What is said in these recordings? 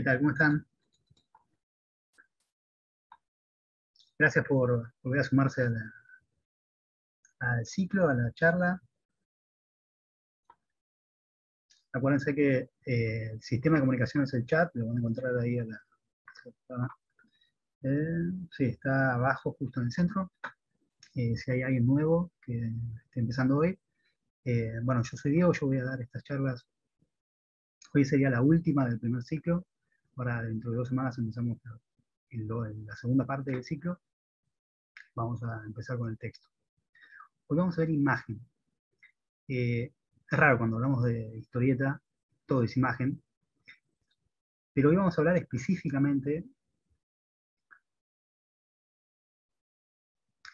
¿Qué tal? ¿Cómo están? Gracias por volver a sumarse al ciclo, a la charla. Acuérdense que el sistema de comunicación es el chat, lo van a encontrar ahí a la... sí, está abajo, justo en el centro. Si hay alguien nuevo que esté empezando hoy. Bueno, yo soy Diego, yo voy a dar estas charlas. Hoy sería la última del primer ciclo. Ahora, dentro de 2 semanas, empezamos la segunda parte del ciclo. Vamos a empezar con el texto. Hoy vamos a ver imagen. Es raro, cuando hablamos de historieta, todo es imagen. Pero hoy vamos a hablar específicamente...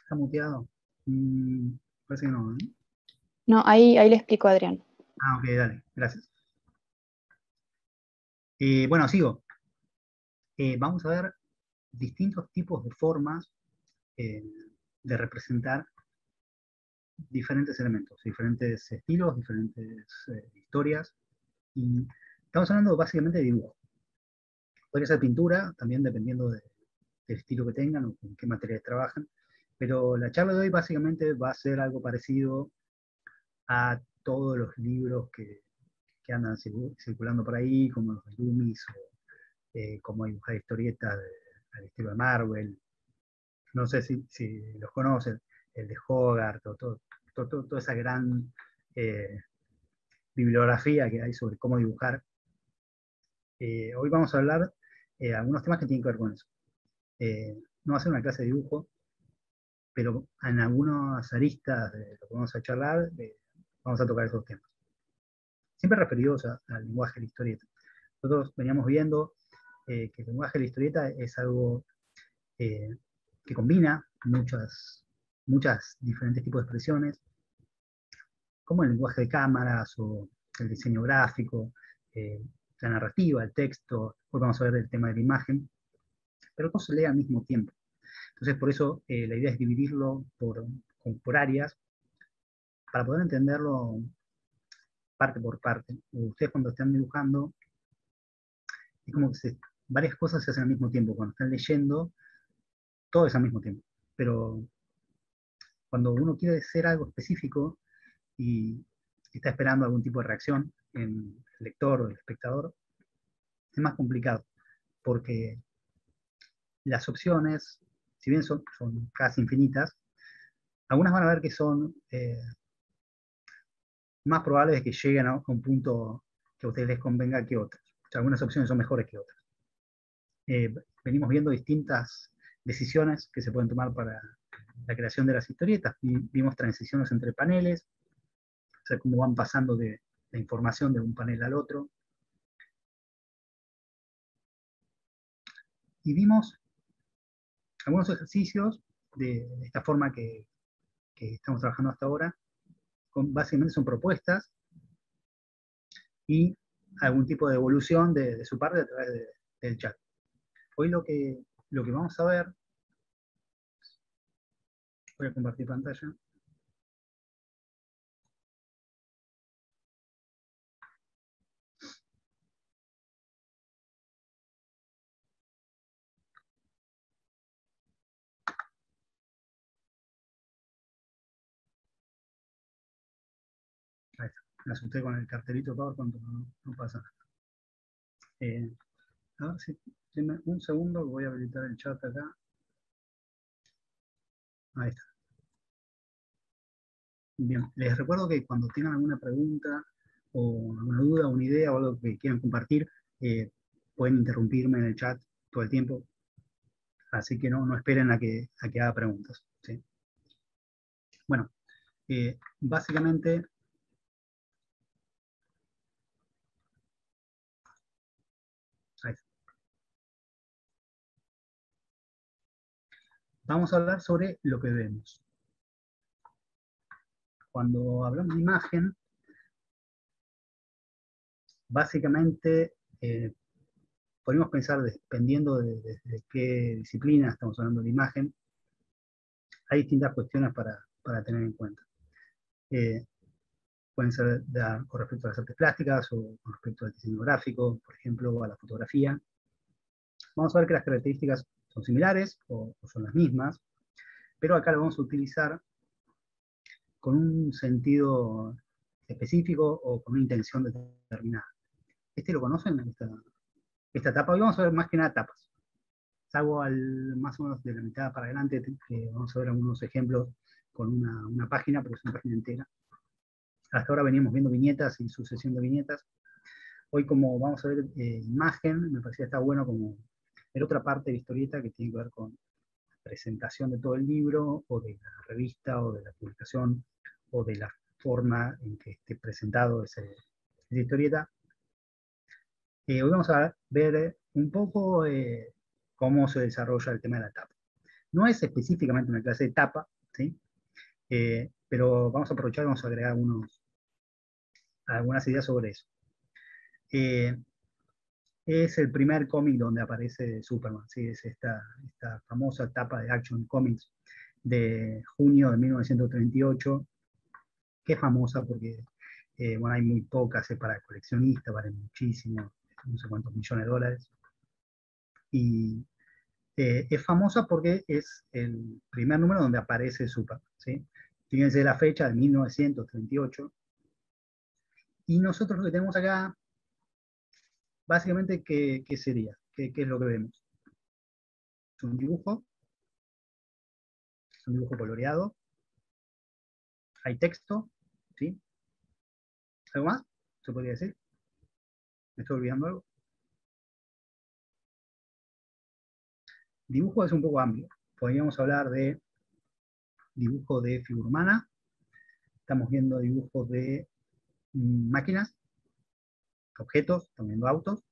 ¿Está muteado? Parece que no, ¿eh? No, ahí le explico a Adrián. Ah, ok, dale, gracias. Bueno, sigo. Vamos a ver distintos tipos de formas de representar diferentes elementos, diferentes estilos, diferentes historias. Y estamos hablando básicamente de dibujo. Podría ser pintura, también dependiendo del estilo que tengan o con qué materiales trabajan. Pero la charla de hoy básicamente va a ser algo parecido a todos los libros que andan circulando por ahí, como los de Loomis, o como dibujar historietas al estilo de Marvel. No sé si los conocen, el de Hogarth, o toda esa gran bibliografía que hay sobre cómo dibujar. Hoy vamos a hablar algunos temas que tienen que ver con eso. No va a ser una clase de dibujo, pero en algunas aristas de lo que vamos a charlar, vamos a tocar esos temas. Siempre referidos al lenguaje de la historieta. Nosotros veníamos viendo que el lenguaje de la historieta es algo que combina muchas diferentes tipos de expresiones, como el lenguaje de cámaras, o el diseño gráfico, la narrativa, el texto. Hoy vamos a ver el tema de la imagen, pero todo se lee al mismo tiempo. Entonces, por eso la idea es dividirlo por áreas, para poder entenderlo parte por parte. Ustedes cuando están dibujando, es como que varias cosas se hacen al mismo tiempo. Cuando están leyendo, todo es al mismo tiempo. Pero cuando uno quiere hacer algo específico y está esperando algún tipo de reacción en el lector o el espectador, es más complicado, porque las opciones... Si bien son casi infinitas, algunas van a ver que son más probables de que lleguen a un punto que a ustedes les convenga que otras. O sea, algunas opciones son mejores que otras. Venimos viendo distintas decisiones que se pueden tomar para la creación de las historietas. Vimos transiciones entre paneles, o sea, cómo van pasando de la información de un panel al otro. Y vimos algunos ejercicios de esta forma que estamos trabajando hasta ahora, básicamente son propuestas y algún tipo de evolución de su parte a través del chat. Hoy lo que vamos a ver, voy a compartir pantalla. Me asusté con el cartelito PowerPoint, no pasa nada. A ver si tiene un segundo, voy a habilitar el chat acá. Ahí está. Bien, les recuerdo que cuando tengan alguna pregunta, o alguna duda, una idea, o algo que quieran compartir, pueden interrumpirme en el chat todo el tiempo. Así que no esperen a que haga preguntas, ¿sí? Bueno, básicamente... Vamos a hablar sobre lo que vemos. Cuando hablamos de imagen, básicamente podemos pensar, dependiendo de qué disciplina estamos hablando de imagen, hay distintas cuestiones para tener en cuenta. Pueden ser con respecto a las artes plásticas, o con respecto al diseño gráfico, por ejemplo, o a la fotografía, Vamos a ver que las características son similares o son las mismas, pero acá lo vamos a utilizar con un sentido específico o con una intención determinada. ¿Este lo conocen? Esta etapa, y vamos a ver más que nada etapas. Salgo al, más o menos de la mitad para adelante, vamos a ver algunos ejemplos con una página, porque es una página entera. Hasta ahora veníamos viendo viñetas y sucesión de viñetas. Hoy, como vamos a ver imagen, me parecía que está bueno como ver otra parte de la historieta que tiene que ver con la presentación de todo el libro, o de la revista, o de la publicación, o de la forma en que esté presentado esa historieta. Hoy vamos a ver un poco cómo se desarrolla el tema de la tapa. No es específicamente una clase de tapa, ¿sí? Pero vamos a aprovechar, vamos a agregar algunas ideas sobre eso. Es el primer cómic donde aparece Superman, ¿sí? Es esta famosa tapa de Action Comics de junio de 1938, que es famosa porque bueno, hay muy pocas, es para coleccionistas, vale muchísimo, no sé cuántos millones de dólares. Y es famosa porque es el primer número donde aparece Superman, ¿sí? Fíjense la fecha de 1938. Y nosotros lo que tenemos acá, básicamente, ¿qué sería? ¿Qué es lo que vemos? Es un dibujo coloreado. Hay texto, ¿sí? ¿Algo más? ¿Se podría decir? ¿Me estoy olvidando algo? Dibujo es un poco amplio. Podríamos hablar de dibujo de figura humana. Estamos viendo dibujos de máquinas, objetos, estamos viendo autos.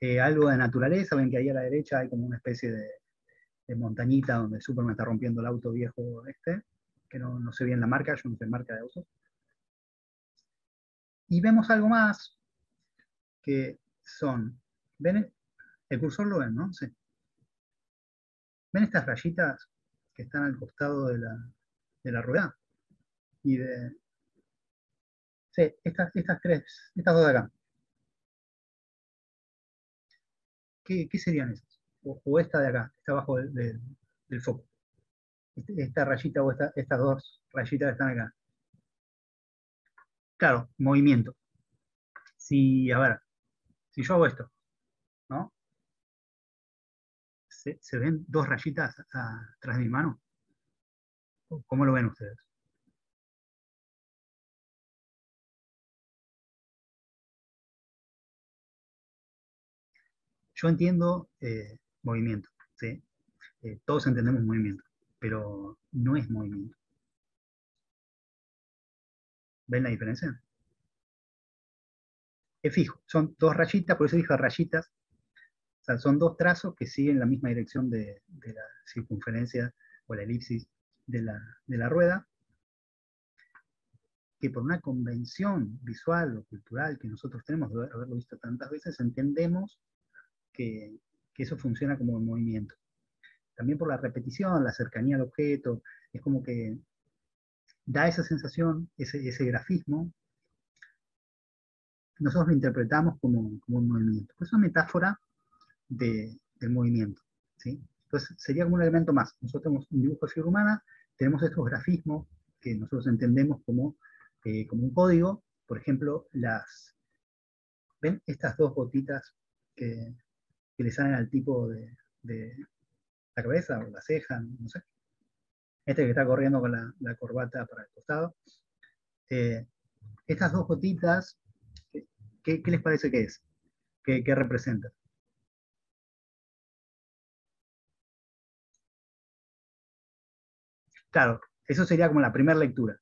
Algo de naturaleza, ven que ahí a la derecha hay como una especie de montañita donde Superman está rompiendo el auto viejo este, que no sé bien la marca, yo no sé marca de autos. Y vemos algo más, que son, ¿ven? El cursor lo ven, ¿no? Sí. ¿Ven estas rayitas que están al costado de la rueda? Y de... Sí, estas dos de acá. ¿Qué serían esas? O esta de acá, está abajo del foco. Esta rayita o estas dos rayitas que están acá. Claro, movimiento. Si, a ver, si yo hago esto, ¿no? ¿Se ven dos rayitas atrás de mi mano? ¿Cómo lo ven ustedes? Yo entiendo movimiento, ¿sí? Todos entendemos movimiento, pero no es movimiento. ¿Ven la diferencia? Es fijo, son dos rayitas, por eso dije rayitas. O sea, son dos trazos que siguen la misma dirección de la circunferencia o la elipsis de la rueda, que por una convención visual o cultural que nosotros tenemos de haberlo visto tantas veces, entendemos que eso funciona como movimiento. También por la repetición, la cercanía al objeto, es como que da esa sensación, ese grafismo, nosotros lo interpretamos como un movimiento. Es una metáfora del movimiento, ¿sí? Entonces sería como un elemento más. Nosotros tenemos un dibujo de figura humana, tenemos estos grafismos que nosotros entendemos como un código. Por ejemplo, ¿ven? Estas dos gotitas que le salen al tipo de la cabeza o la ceja, no sé. Este que está corriendo con la corbata para el costado. Estas dos gotitas, ¿qué les parece que es? ¿Qué representan? Claro, eso sería como la primera lectura.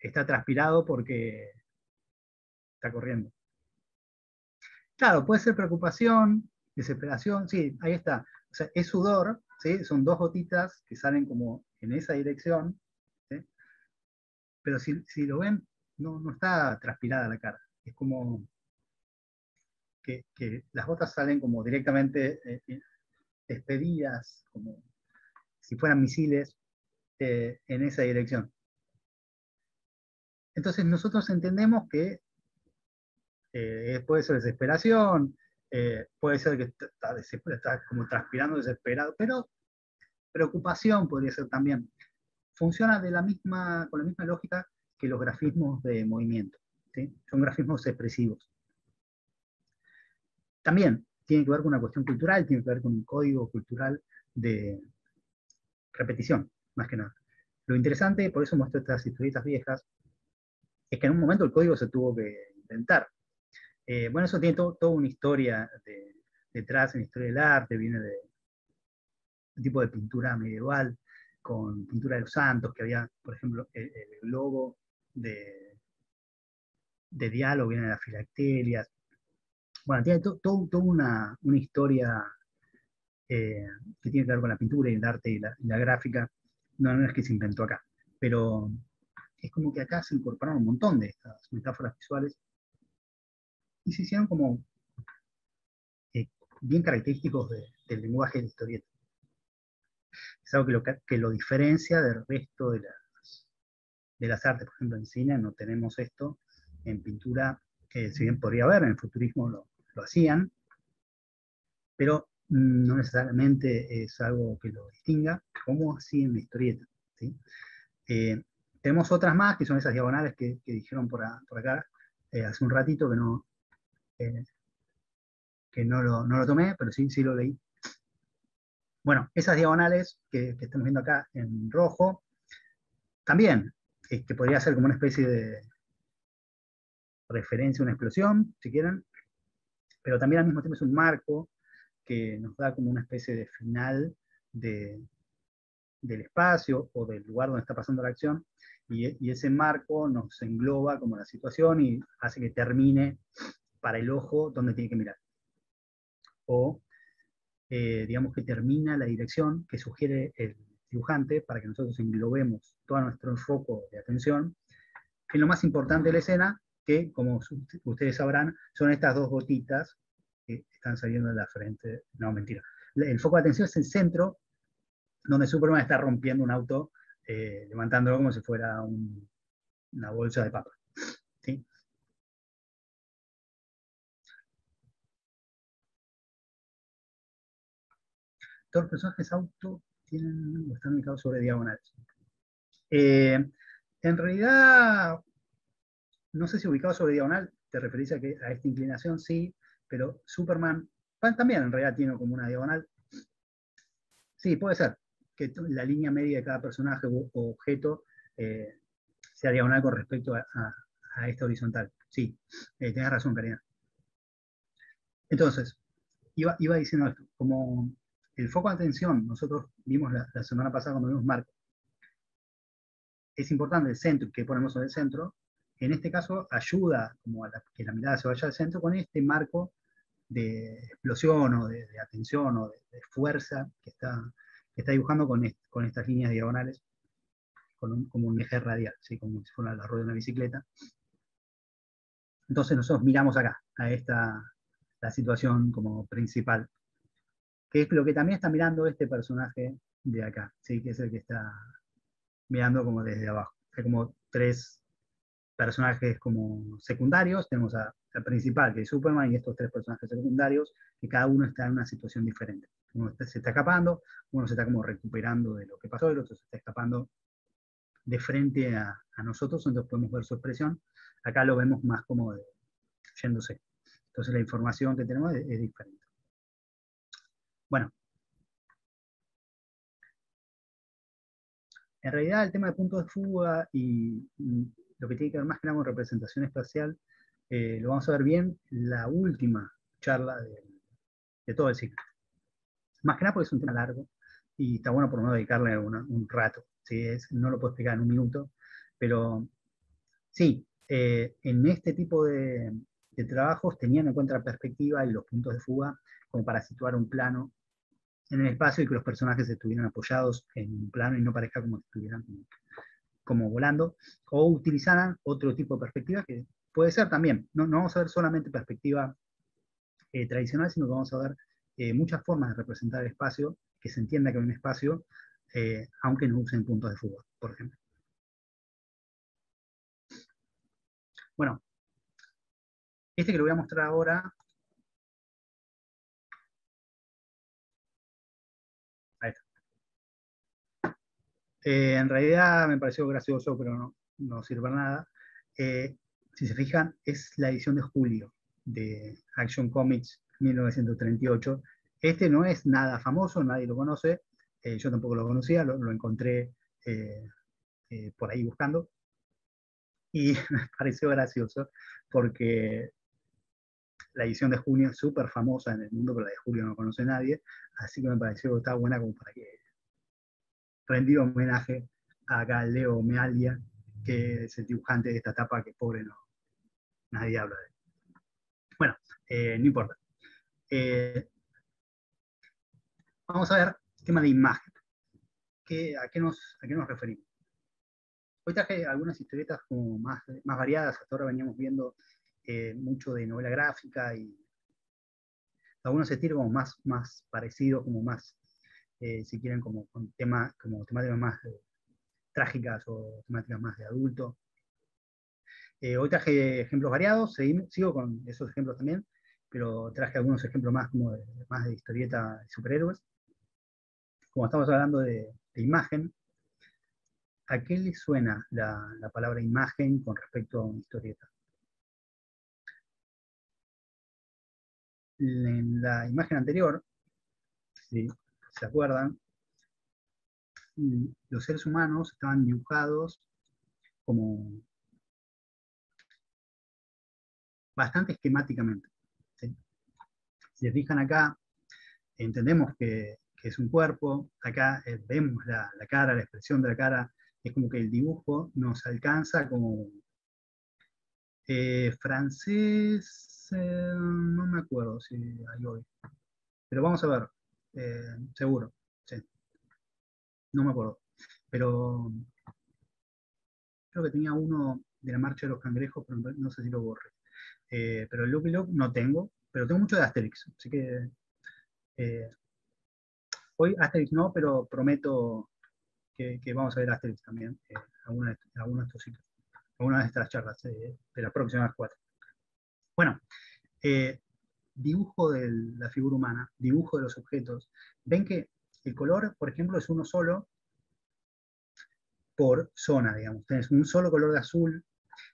Está transpirado porque está corriendo. Claro, puede ser preocupación, desesperación, sí, ahí está. O sea, es sudor, ¿sí? Son dos gotitas que salen como en esa dirección, ¿sí? Pero si lo ven, no está transpirada la cara. Es como que las gotas salen como directamente despedidas, como si fueran misiles, en esa dirección. Entonces nosotros entendemos que puede ser desesperación, Puede ser que está como transpirando desesperado, pero preocupación podría ser también. Funciona de la misma, con la misma lógica que los grafismos de movimiento, ¿sí? Son grafismos expresivos. También tiene que ver con una cuestión cultural, tiene que ver con un código cultural de repetición, más que nada. Lo interesante, por eso muestro estas historietas viejas, es que en un momento el código se tuvo que inventar. Bueno, eso tiene toda una historia detrás, una historia del arte, viene de un tipo de pintura medieval, con pintura de los santos, que había, por ejemplo, el globo de diálogo, viene de las filacterias. Bueno, tiene toda una historia que tiene que ver con la pintura y el arte y la gráfica. No es que se inventó acá, pero es como que acá se incorporaron un montón de estas metáforas visuales y se hicieron como bien característicos del lenguaje de la historieta. Es algo que lo diferencia del resto de las artes. Por ejemplo, en cine no tenemos esto, en pintura, si bien podría haber, en el futurismo lo hacían, pero no necesariamente es algo que lo distinga, como así en la historieta, ¿sí? Tenemos otras más, que son esas diagonales que dijeron por acá hace un ratito, que no lo tomé, pero sí lo leí. Bueno, esas diagonales que estamos viendo acá en rojo, también, que podría ser como una especie de referencia a una explosión, si quieren, pero también al mismo tiempo es un marco que nos da como una especie de final del espacio o del lugar donde está pasando la acción, y ese marco nos engloba como la situación y hace que termine para el ojo donde tiene que mirar. O digamos que termina la dirección que sugiere el dibujante para que nosotros englobemos todo nuestro foco de atención en lo más importante de la escena, que como ustedes sabrán son estas dos gotitas que están saliendo de la frente. No, mentira. El foco de atención es el centro, donde Superman está rompiendo un auto, levantándolo como si fuera una bolsa de papa, ¿sí? Todos los personajes auto tienen, están ubicados sobre diagonales. En realidad, no sé si ubicado sobre diagonal te referís a esta inclinación, sí, pero Superman también en realidad tiene como una diagonal. Sí, puede ser que la línea media de cada personaje o objeto sea diagonal con respecto a esta horizontal. Sí, tenés razón, Karina. Entonces, iba diciendo esto, como el foco de atención, nosotros vimos la semana pasada cuando vimos marco. Es importante el centro, que ponemos en el centro, en este caso ayuda como a que la mirada se vaya al centro con este marco de explosión o de atención o de fuerza que está dibujando con estas líneas diagonales, como un eje radial, ¿sí? Como si fuera la rueda de una bicicleta. Entonces nosotros miramos acá, a la situación como principal, que es lo que también está mirando este personaje de acá, ¿sí? Que es el que está mirando como desde abajo. Hay como tres personajes como secundarios, tenemos al principal, que es Superman, y estos tres personajes secundarios, que cada uno está en una situación diferente. Uno se está escapando, uno se está como recuperando de lo que pasó, el otro se está escapando de frente a nosotros, entonces podemos ver su expresión. Acá lo vemos más como yéndose. Entonces la información que tenemos es diferente. Bueno. En realidad el tema de puntos de fuga y lo que tiene que ver más que nada con representación espacial, lo vamos a ver bien la última charla de todo el ciclo. Más que nada porque es un tema largo, y está bueno por no dedicarle un rato, ¿sí? No lo puedo explicar en un minuto, pero sí, en este tipo de trabajos tenían en cuenta la perspectiva y los puntos de fuga como para situar un plano en el espacio y que los personajes estuvieran apoyados en un plano y no parezca como que estuvieran como volando, o utilizaran otro tipo de perspectiva, que puede ser también, no vamos a ver solamente perspectiva tradicional, sino que vamos a ver muchas formas de representar el espacio, que se entienda que hay un espacio, aunque no usen puntos de fuga, por ejemplo. Bueno, este que lo voy a mostrar ahora, En realidad me pareció gracioso, pero no sirve para nada. Si se fijan, es la edición de julio de Action Comics 1938. Este no es nada famoso, nadie lo conoce. Yo tampoco lo conocía, lo encontré por ahí buscando. Y me pareció gracioso porque la edición de junio es súper famosa en el mundo, pero la de julio no conoce nadie, así que me pareció que está buena como para que rendir homenaje a Galeo Mealia, que es el dibujante de esta etapa, que pobre nadie habla de él. Bueno, no importa. Vamos a ver el tema de imagen. ¿A qué nos referimos? Hoy traje algunas historietas como más variadas. Hasta ahora veníamos viendo mucho de novela gráfica y algunos estilos como más parecidos, como más, si quieren, como con temas, como temáticas más trágicas o temáticas más de adulto. Hoy traje ejemplos variados, sigo con esos ejemplos también, pero traje algunos ejemplos más como más de historieta de superhéroes. Como estamos hablando de imagen, ¿a qué le suena la palabra imagen con respecto a una historieta? En la imagen anterior, si se acuerdan, los seres humanos estaban dibujados como bastante esquemáticamente, ¿sí? Si se fijan acá, entendemos que es un cuerpo, acá vemos la cara, la expresión de la cara. Es como que el dibujo nos alcanza como francés, no me acuerdo si hay hoy, pero vamos a ver, seguro, sí. No me acuerdo, pero creo que tenía uno de la marcha de los cangrejos, pero no sé si lo borré, pero el Lucky Luke no tengo, pero tengo mucho de Asterix, así que hoy Asterix no, pero prometo que vamos a ver Asterix también, algunos de estos sitios, algunas de estas charlas, de las próximas 4. Bueno, dibujo de la figura humana, dibujo de los objetos. Ven que el color, por ejemplo, es uno solo por zona, digamos. Tenés un solo color de azul.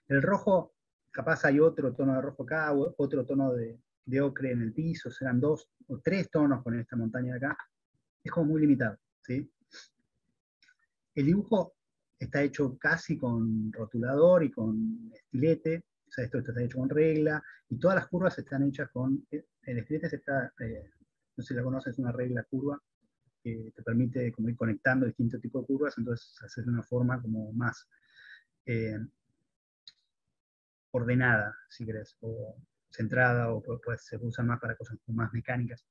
El rojo, capaz hay otro tono de rojo acá, otro tono de ocre en el piso, serán 2 o 3 tonos con esta montaña de acá. Es como muy limitado, ¿sí? El dibujo está hecho casi con rotulador y con estilete, o sea, esto está hecho con regla, y todas las curvas están hechas con... El estilete está, no sé si la conoces, es una regla curva que te permite como ir conectando distintos tipos de curvas, entonces hacer una forma como más ordenada, si querés, o centrada, o pues se usa más para cosas más mecánicas.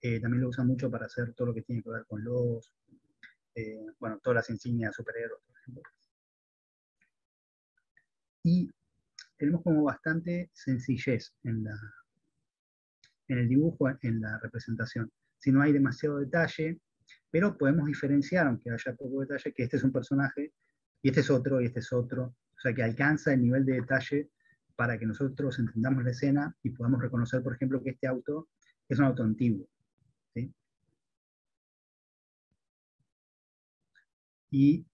También lo usan mucho para hacer todo lo que tiene que ver con logos, bueno, todas las insignias superhéroes, por ejemplo. Y tenemos como bastante sencillez en el dibujo, en la representación. Si no hay demasiado detalle, pero podemos diferenciar, aunque haya poco detalle, que este es un personaje, y este es otro, y este es otro. O sea, que alcanza el nivel de detalle para que nosotros entendamos la escena y podamos reconocer, por ejemplo, que este auto es un auto antiguo. Y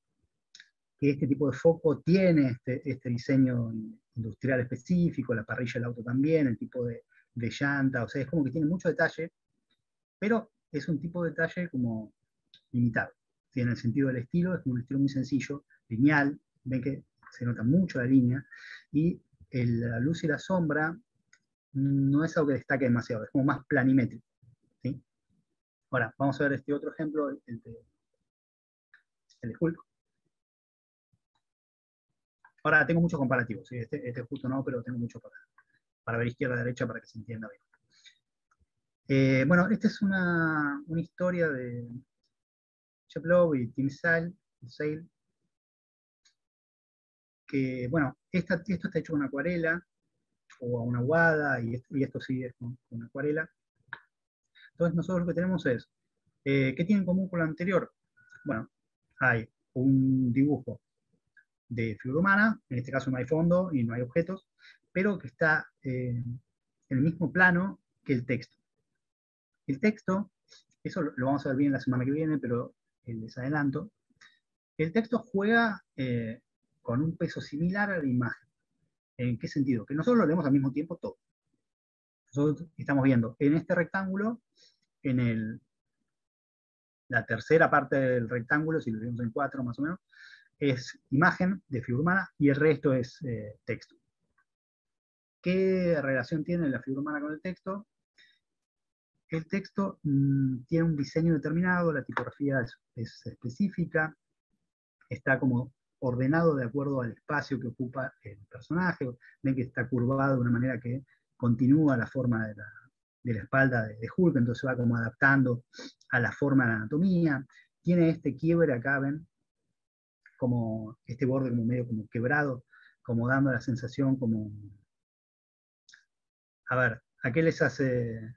que este tipo de foco tiene este diseño industrial específico, la parrilla del auto también, el tipo de llanta, o sea, es como que tiene mucho detalle, pero es un tipo de detalle como limitado, ¿sí? En el sentido del estilo, es un estilo muy sencillo, lineal, ven que se nota mucho la línea, y la luz y la sombra no es algo que destaque demasiado, es como más planimétrico, ¿sí? Ahora, vamos a ver este otro ejemplo, el de Hulk. Ahora tengo muchos comparativos, ¿sí? Este justo no, pero tengo mucho para ver izquierda a derecha para que se entienda bien. Bueno, esta es una historia de Sheplow y Tim Sal, que, bueno, esto está hecho con acuarela, o a una aguada, y esto sí es con acuarela. Entonces nosotros lo que tenemos es, ¿qué tiene en común con lo anterior? Bueno, hay un dibujo de figura humana, en este caso no hay fondo y no hay objetos, pero que está en el mismo plano que el texto. El texto, eso lo vamos a ver bien la semana que viene, pero les adelanto, el texto juega con un peso similar a la imagen. ¿En qué sentido? Que nosotros lo leemos al mismo tiempo todo. Nosotros estamos viendo en este rectángulo, en la tercera parte del rectángulo, si lo vemos en 4 más o menos, es imagen de figura humana y el resto es texto. ¿Qué relación tiene la figura humana con el texto? El texto tiene un diseño determinado, la tipografía es específica, está como ordenado de acuerdo al espacio que ocupa el personaje, ven que está curvado de una manera que continúa la forma de la espalda de Hulk, entonces va como adaptando a la forma de la anatomía, tiene este quiebre acá, ven, como este borde como medio como quebrado, como dando la sensación como... A ver, ¿a qué les hace?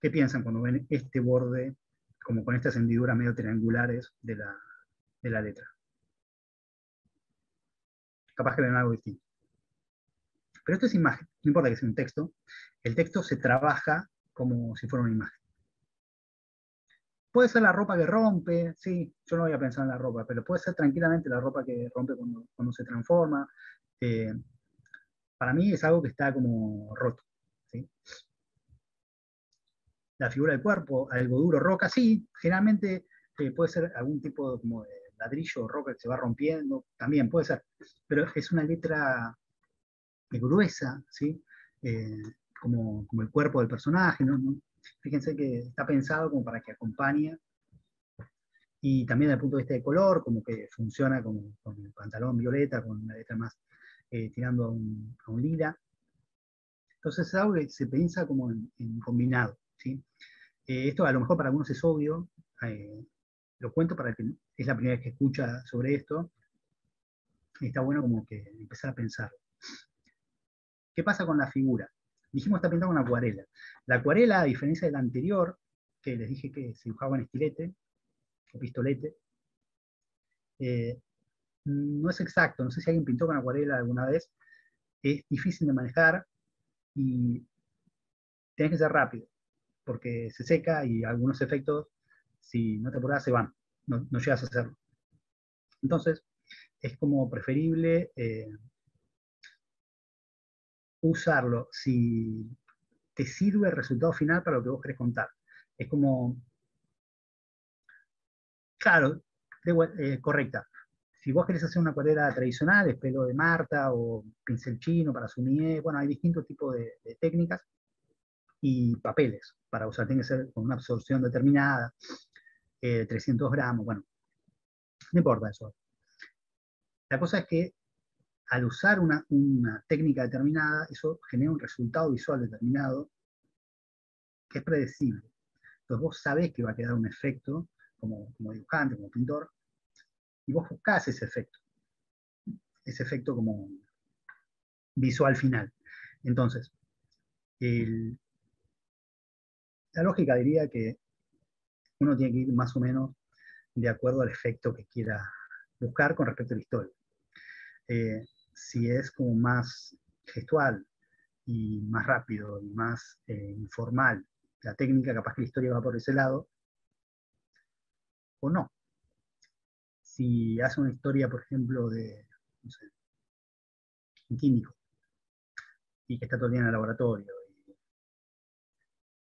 ¿Qué piensan cuando ven este borde, como con estas hendiduras medio triangulares de la letra? Capaz que ven algo distinto. Pero esto es imagen, no importa que sea un texto, el texto se trabaja como si fuera una imagen. Puede ser la ropa que rompe, sí, yo no había pensado en la ropa, pero puede ser tranquilamente la ropa que rompe cuando se transforma. Para mí es algo que está como roto, ¿sí? La figura del cuerpo, algo duro, roca, sí, generalmente puede ser algún tipo de, como de ladrillo o roca que se va rompiendo, también puede ser, pero es una letra gruesa, ¿sí? Como el cuerpo del personaje, ¿no? Fíjense que está pensado como para que acompañe, y también desde el punto de vista de color, como que funciona con el pantalón violeta, con una letra más tirando a un lila. Entonces es algo que se piensa como en combinado, ¿sí? Esto a lo mejor para algunos es obvio, lo cuento para el que es la primera vez que escucha sobre esto, está bueno como que empezar a pensar. ¿Qué pasa con la figura? Dijimos que está pintada con acuarela. La acuarela, a diferencia de la anterior, que les dije que se dibujaba en estilete, o pistolete, no es exacto, no sé si alguien pintó con acuarela alguna vez, es difícil de manejar y tenés que ser rápido, porque se seca y algunos efectos, si no te apurás, se van, no llegas a hacerlo. Entonces, es como preferible usarlo si te sirve el resultado final para lo que vos querés contar. Es como, claro, correcta. Si vos querés hacer una acuarela tradicional, es pelo de Marta o pincel chino para sumie, bueno, hay distintos tipos de técnicas y papeles para usar, tiene que ser con una absorción determinada, 300 gramos, bueno, no importa eso. La cosa es que al usar una técnica determinada, eso genera un resultado visual determinado que es predecible. Entonces vos sabés que va a quedar un efecto como dibujante, como pintor, y vos buscás ese efecto como visual final. Entonces, la lógica diría que uno tiene que ir más o menos de acuerdo al efecto que quiera buscar con respecto a la historia. Si es como más gestual, y más rápido, y más informal, la técnica, capaz que la historia va por ese lado, o no. Si hace una historia, por ejemplo, de, no sé, un químico, y que está todo el día en el laboratorio, y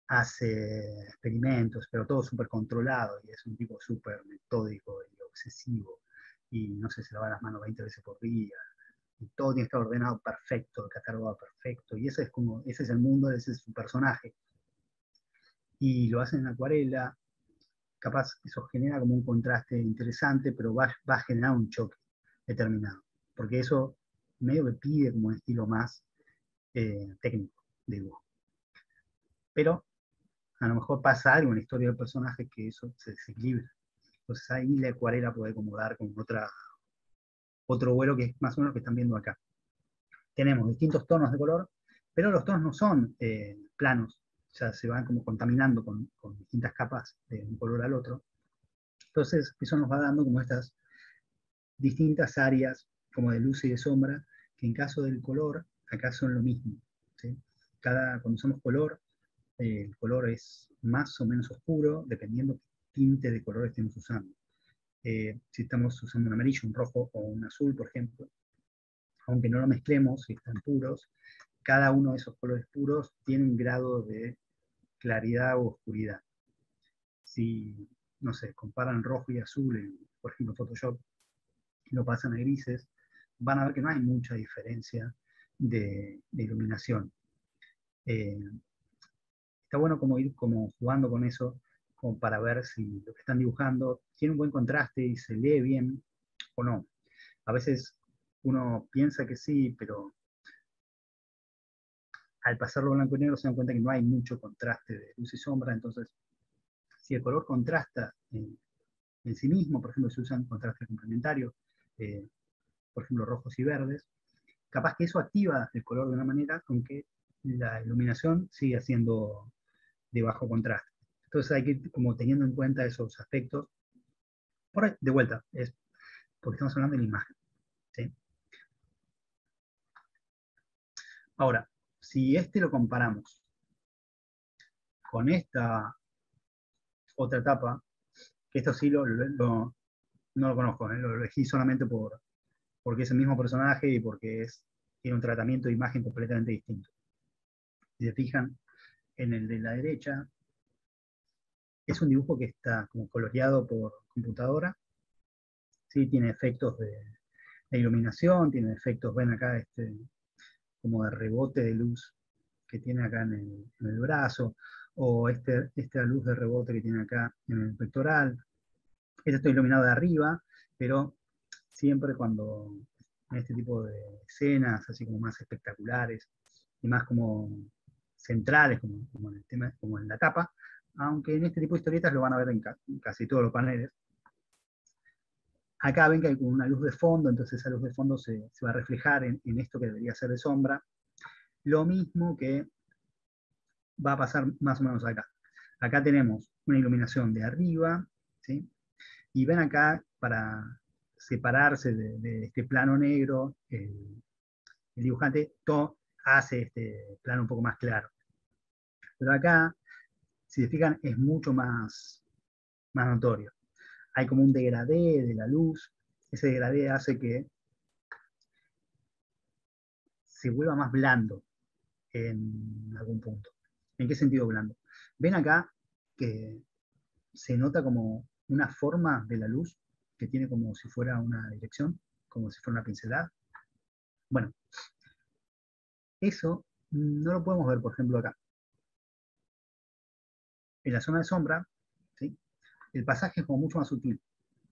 hace experimentos, pero todo súper controlado, y es un tipo súper metódico y obsesivo, y no sé, se lava las manos 20 veces por día, y todo tiene que estar ordenado perfecto, catalogado perfecto, y ese es el mundo, ese es su personaje. Y lo hacen en acuarela, capaz eso genera como un contraste interesante, pero va a generar un choque determinado, porque eso medio que pide como un estilo más técnico de dibujo. Pero a lo mejor pasa algo en la historia del personaje que eso se desequilibra. Entonces ahí la acuarela puede acomodar con otro vuelo que es más o menos lo que están viendo acá. Tenemos distintos tonos de color, pero los tonos no son planos, o sea, se van como contaminando con distintas capas de un color al otro. Entonces eso nos va dando como estas distintas áreas, como de luz y de sombra, que en caso del color, acá son lo mismo, ¿sí? Cuando usamos color, el color es más o menos oscuro, dependiendo tinte de color estemos usando. si estamos usando un amarillo, un rojo o un azul, por ejemplo, aunque no lo mezclemos, si están puros, cada uno de esos colores puros tiene un grado de claridad o oscuridad. Si, no sé, comparan rojo y azul, por ejemplo, Photoshop, y lo pasan a grises, van a ver que no hay mucha diferencia de iluminación. Está bueno como ir como jugando con eso, como para ver si lo que están dibujando tiene un buen contraste y se lee bien o no. A veces uno piensa que sí, pero al pasarlo blanco y negro se dan cuenta que no hay mucho contraste de luz y sombra, entonces si el color contrasta en sí mismo, por ejemplo, se usan contrastes complementarios, por ejemplo rojos y verdes, capaz que eso activa el color de una manera, aunque la iluminación sigue siendo de bajo contraste. Entonces hay que ir como teniendo en cuenta esos aspectos. Por ahí, de vuelta, es porque estamos hablando de la imagen, ¿sí? Ahora, si este lo comparamos con esta otra tapa, que esto sí no lo conozco, ¿eh? Lo elegí solamente porque es el mismo personaje y porque tiene un tratamiento de imagen completamente distinto. Si se fijan, en el de la derecha, es un dibujo que está como coloreado por computadora, ¿sí? Tiene efectos de iluminación, tiene efectos, ven acá, como de rebote de luz que tiene acá en el brazo, o esta luz de rebote que tiene acá en el pectoral. Este está iluminado de arriba, pero siempre cuando en este tipo de escenas, así como más espectaculares, y más como centrales, como en el tema, como en la tapa, aunque en este tipo de historietas lo van a ver en casi todos los paneles. Acá ven que hay una luz de fondo, entonces esa luz de fondo se va a reflejar en esto que debería ser de sombra. Lo mismo que va a pasar más o menos acá. Acá tenemos una iluminación de arriba, ¿sí? Y ven acá, para separarse de este plano negro, el dibujante hace este plano un poco más claro. Pero acá, si se fijan, es mucho más notorio. Hay como un degradé de la luz. Ese degradé hace que se vuelva más blando en algún punto. ¿En qué sentido blando? Ven acá que se nota como una forma de la luz que tiene como si fuera una dirección, como si fuera una pincelada. Bueno, eso no lo podemos ver, por ejemplo, acá. En la zona de sombra, ¿sí? El pasaje es como mucho más sutil.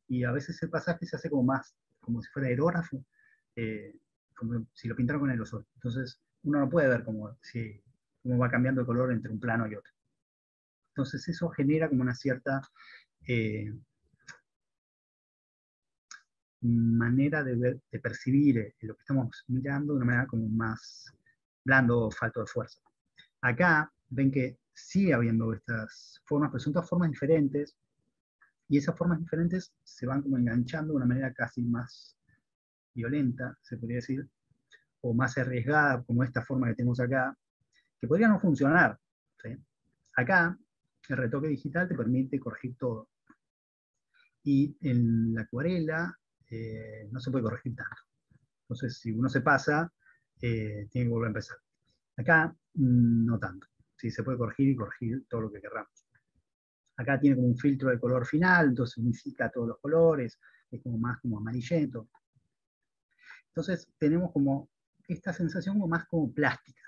Y a veces el pasaje se hace como más, como si fuera aerógrafo, como si lo pintaron con aerosol. Entonces uno no puede ver cómo va cambiando el color entre un plano y otro. Entonces eso genera como una cierta manera de percibir lo que estamos mirando de una manera como más blando o falto de fuerza. Acá ven que sigue habiendo estas formas, pero son todas formas diferentes, y esas formas diferentes se van como enganchando de una manera casi más violenta, se podría decir, o más arriesgada, como esta forma que tenemos acá, que podría no funcionar, ¿sí? Acá, el retoque digital te permite corregir todo. Y en la acuarela no se puede corregir tanto. Entonces, si uno se pasa, tiene que volver a empezar. Acá, no tanto. Sí, se puede corregir y corregir todo lo que queramos. Acá tiene como un filtro de color final, entonces unifica todos los colores, es como más como amarillento. Entonces tenemos como esta sensación como más como plástica,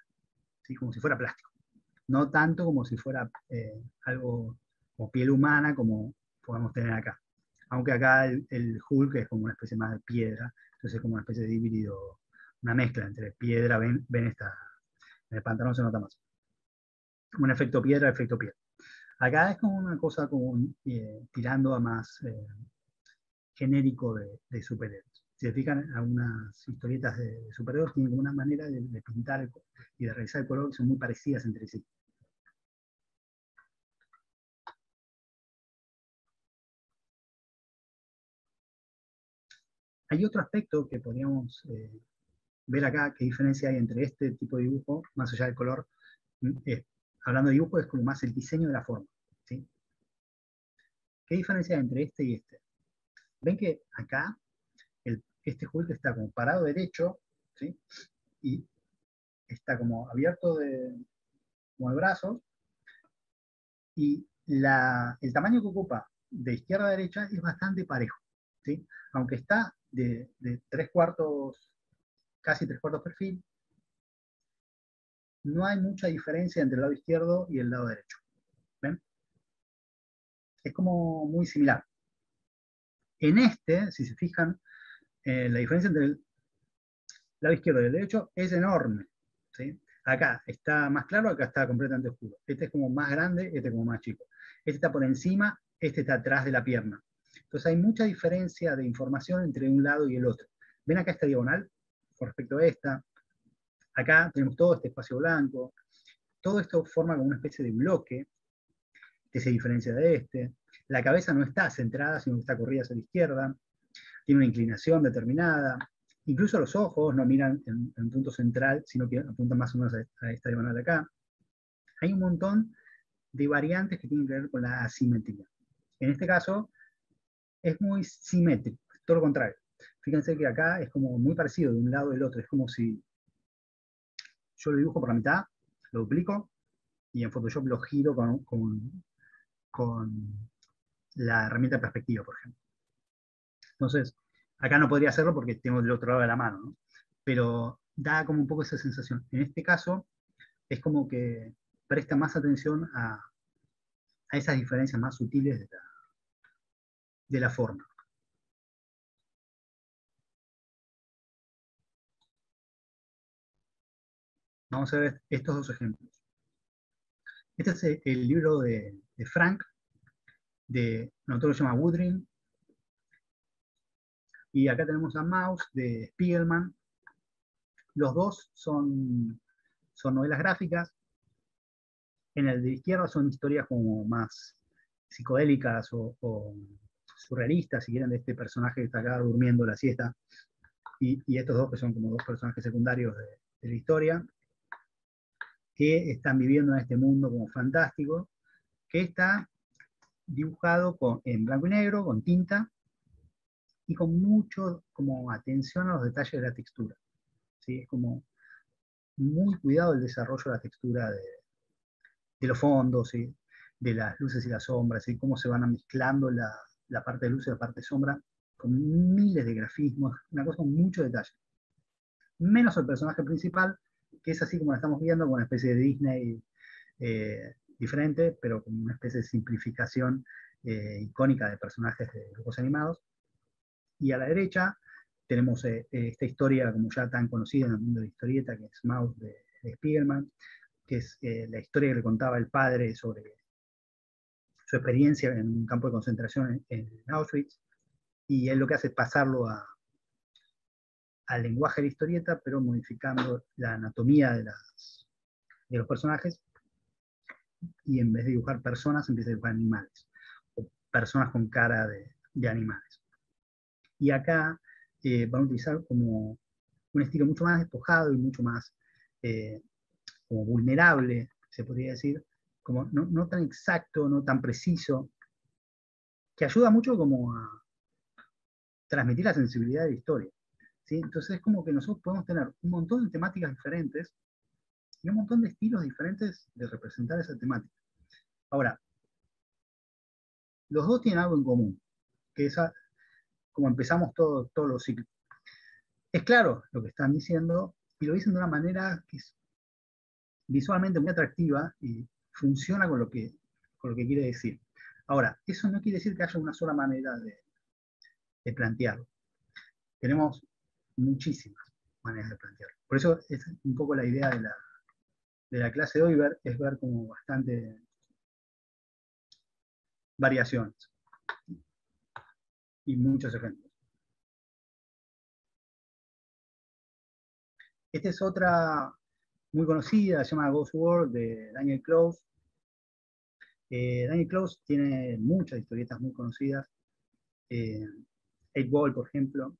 ¿sí? Como si fuera plástico. No tanto como si fuera algo como piel humana, como podemos tener acá. Aunque acá el Hulk es como una especie más de piedra, entonces es como una especie de híbrido, una mezcla entre piedra, ven esta, en el pantalón se nota más. Un efecto piedra, efecto piel. Acá es como una cosa como tirando a más genérico de superhéroes. Si se fijan, algunas historietas de superhéroes tienen una manera de pintar y de realizar el color que son muy parecidas entre sí. Hay otro aspecto que podríamos ver acá, qué diferencia hay entre este tipo de dibujo, más allá del color. Hablando de dibujo, es como más el diseño de la forma, ¿sí? ¿Qué diferencia hay entre este y este? Ven que acá este Hulk está como parado derecho, ¿sí? Y está como abierto como de brazos, y el tamaño que ocupa de izquierda a derecha es bastante parejo, ¿sí? Aunque está de 3/4, casi 3/4 perfil, no hay mucha diferencia entre el lado izquierdo y el lado derecho. ¿Ven? Es como muy similar. En este, si se fijan, la diferencia entre el lado izquierdo y el derecho es enorme, ¿sí? Acá está más claro, acá está completamente oscuro. Este es como más grande, este es como más chico. Este está por encima, este está atrás de la pierna. Entonces hay mucha diferencia de información entre un lado y el otro. ¿Ven acá esta diagonal? Con respecto a esta. Acá tenemos todo este espacio blanco. Todo esto forma como una especie de bloque que se diferencia de este. La cabeza no está centrada, sino que está corrida hacia la izquierda. Tiene una inclinación determinada. Incluso los ojos no miran en punto central, sino que apuntan más o menos a esta diagonal de acá. Hay un montón de variantes que tienen que ver con la asimetría. En este caso, es muy simétrico, todo lo contrario. Fíjense que acá es como muy parecido de un lado del otro. Es como si yo lo dibujo por la mitad, lo duplico, y en Photoshop lo giro con la herramienta de perspectiva, por ejemplo. Entonces, acá no podría hacerlo porque tengo el otro lado de la mano, ¿no? Pero da como un poco esa sensación. En este caso, es como que presta más atención a esas diferencias más sutiles de la forma. Vamos a ver estos dos ejemplos. Este es el libro de Frank, un autor que se llama Woodring. Y acá tenemos a Maus, de Spiegelman. Los dos son novelas gráficas. En el de izquierda son historias como más psicodélicas o surrealistas, si quieren, de este personaje que está acá durmiendo la siesta. Y estos dos que son como dos personajes secundarios de la historia, que están viviendo en este mundo como fantástico, que está dibujado en blanco y negro, con tinta, y con mucho como atención a los detalles de la textura, ¿sí? Es como muy cuidado el desarrollo de la textura de los fondos, ¿sí? De las luces y las sombras, ¿sí? Cómo se van mezclando la parte de luz y la parte de sombra, con miles de grafismos, una cosa con mucho detalle. Menos el personaje principal, que es así como lo estamos viendo, con una especie de Disney diferente, pero con una especie de simplificación icónica de personajes de grupos animados. Y a la derecha tenemos esta historia como ya tan conocida en el mundo de la historieta, que es Maus de Spiegelman, que es la historia que le contaba el padre sobre su experiencia en un campo de concentración en Auschwitz, y él lo que hace es pasarlo al lenguaje de la historieta, pero modificando la anatomía de los personajes, y en vez de dibujar personas, empieza a dibujar animales, o personas con cara de animales. Y acá van a utilizar como un estilo mucho más despojado y mucho más como vulnerable, se podría decir, como no tan exacto, no tan preciso, que ayuda mucho como a transmitir la sensibilidad de la historia, ¿sí? Entonces es como que nosotros podemos tener un montón de temáticas diferentes y un montón de estilos diferentes de representar esa temática. Ahora, los dos tienen algo en común, que esa como empezamos todos los ciclos. Es claro lo que están diciendo, y lo dicen de una manera que es visualmente muy atractiva y funciona con lo que quiere decir. Ahora, eso no quiere decir que haya una sola manera de plantearlo. Tenemos muchísimas maneras de plantearlo. Por eso es un poco la idea de la clase de hoy, es ver como bastante variaciones. Y muchos ejemplos. Esta es otra muy conocida, se llama Ghost World, de Daniel Clowes. Daniel Clowes tiene muchas historietas muy conocidas. Eightball, por ejemplo.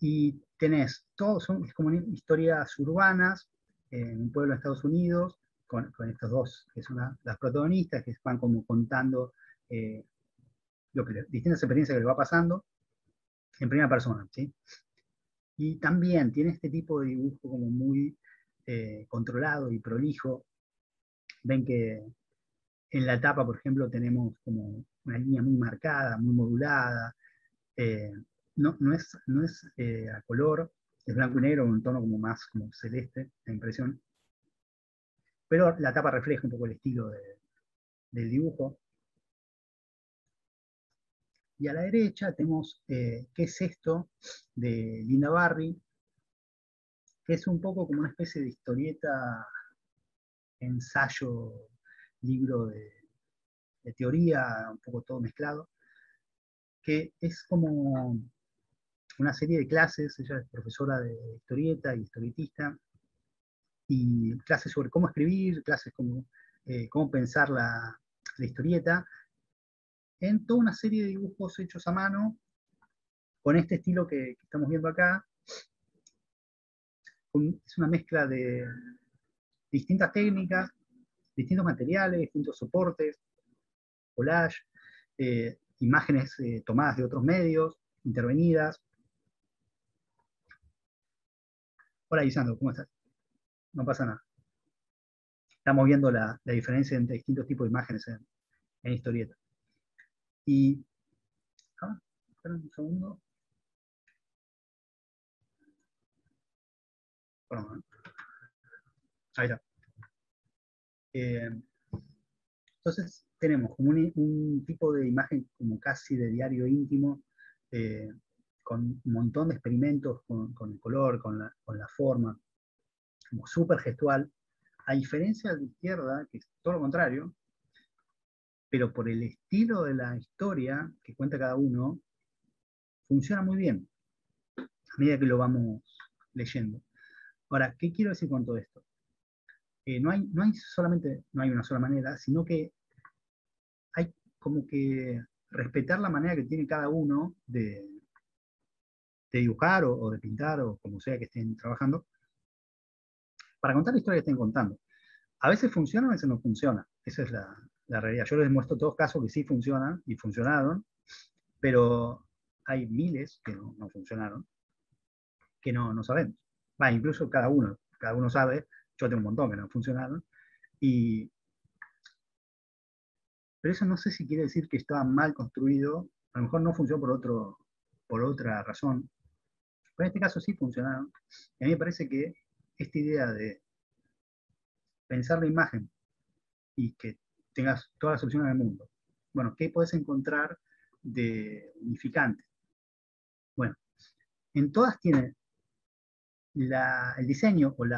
Y tenés, todos es como historias urbanas, en un pueblo de Estados Unidos, con estos dos, que son las protagonistas, que van como contando distintas experiencias que le va pasando en primera persona, ¿sí? Y también tiene este tipo de dibujo como muy controlado y prolijo. Ven que en la tapa, por ejemplo, tenemos como una línea muy marcada, muy modulada, no es a color, es blanco y negro, un tono como más como celeste, la impresión. Pero la tapa refleja un poco el estilo del dibujo. Y a la derecha tenemos qué es esto de Linda Barry, que es un poco como una especie de historieta, ensayo, libro de teoría, un poco todo mezclado, que es como una serie de clases. Ella es profesora de historieta y historietista, y clases sobre cómo escribir, clases como cómo pensar la historieta, en toda una serie de dibujos hechos a mano, con este estilo que estamos viendo acá. Es una mezcla de distintas técnicas, distintos materiales, distintos soportes, collage, imágenes tomadas de otros medios, intervenidas. Hola Isandro, ¿cómo estás? No pasa nada. Estamos viendo la diferencia entre distintos tipos de imágenes en historieta. Y espera un segundo. Perdón. Ahí está. Entonces tenemos como un tipo de imagen como casi de diario íntimo, con un montón de experimentos con el color, con la forma, como súper gestual, a diferencia de la izquierda, que es todo lo contrario, pero por el estilo de la historia que cuenta cada uno, funciona muy bien a medida que lo vamos leyendo. Ahora, ¿qué quiero decir con todo esto? No hay una sola manera, sino que hay como que respetar la manera que tiene cada uno de dibujar o de pintar, o como sea que estén trabajando, para contar la historia que estén contando. A veces funciona, a veces no funciona. Esa es la realidad. Yo les muestro todos casos que sí funcionan y funcionaron, pero hay miles que no funcionaron, que no sabemos. Va, incluso cada uno sabe. Yo tengo un montón que no funcionaron. Pero eso no sé si quiere decir que estaba mal construido. A lo mejor no funcionó por otra razón. Pero en este caso sí funcionaron. Y a mí me parece que esta idea de pensar la imagen y que tengas todas las opciones del mundo. Bueno, ¿qué podés encontrar de unificante? Bueno, en todas tiene el diseño o el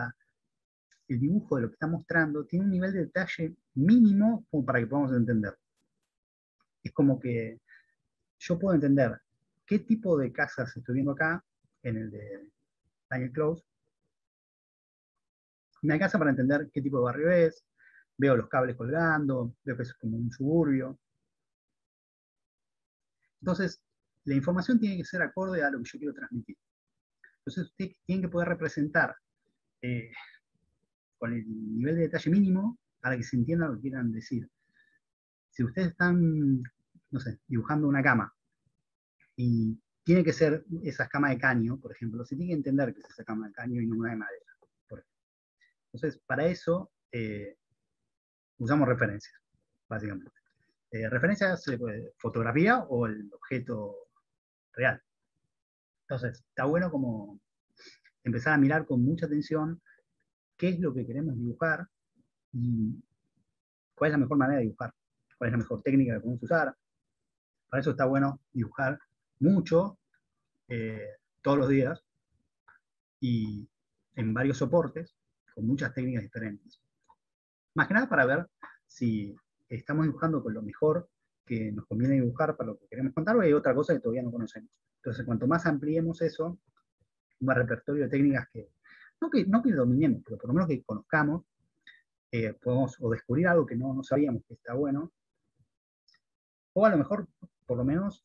dibujo de lo que está mostrando, tiene un nivel de detalle mínimo como para que podamos entender. Es como que yo puedo entender qué tipo de casas estoy viendo acá, en el de Daniel Clowes. Me alcanza para entender qué tipo de barrio es. Veo los cables colgando, veo que es como un suburbio. Entonces, la información tiene que ser acorde a lo que yo quiero transmitir. Entonces, ustedes tienen que poder representar con el nivel de detalle mínimo para que se entienda lo que quieran decir. Si ustedes están, no sé, dibujando una cama, y tiene que ser esas camas de caño, por ejemplo, se tiene que entender que es esa cama de caño y no una de madera. Por ejemplo. Entonces, para eso usamos referencias, básicamente. Referencias, fotografía o el objeto real. Entonces, está bueno como empezar a mirar con mucha atención qué es lo que queremos dibujar y cuál es la mejor manera de dibujar, cuál es la mejor técnica que podemos usar. Para eso está bueno dibujar mucho, todos los días, y en varios soportes, con muchas técnicas diferentes. Más que nada para ver si estamos dibujando con lo mejor que nos conviene dibujar para lo que queremos contar, o hay otra cosa que todavía no conocemos. Entonces, cuanto más ampliemos eso, un más repertorio de técnicas que no dominemos, pero por lo menos que conozcamos, podemos o descubrir algo que no sabíamos que está bueno, o a lo mejor, por lo menos,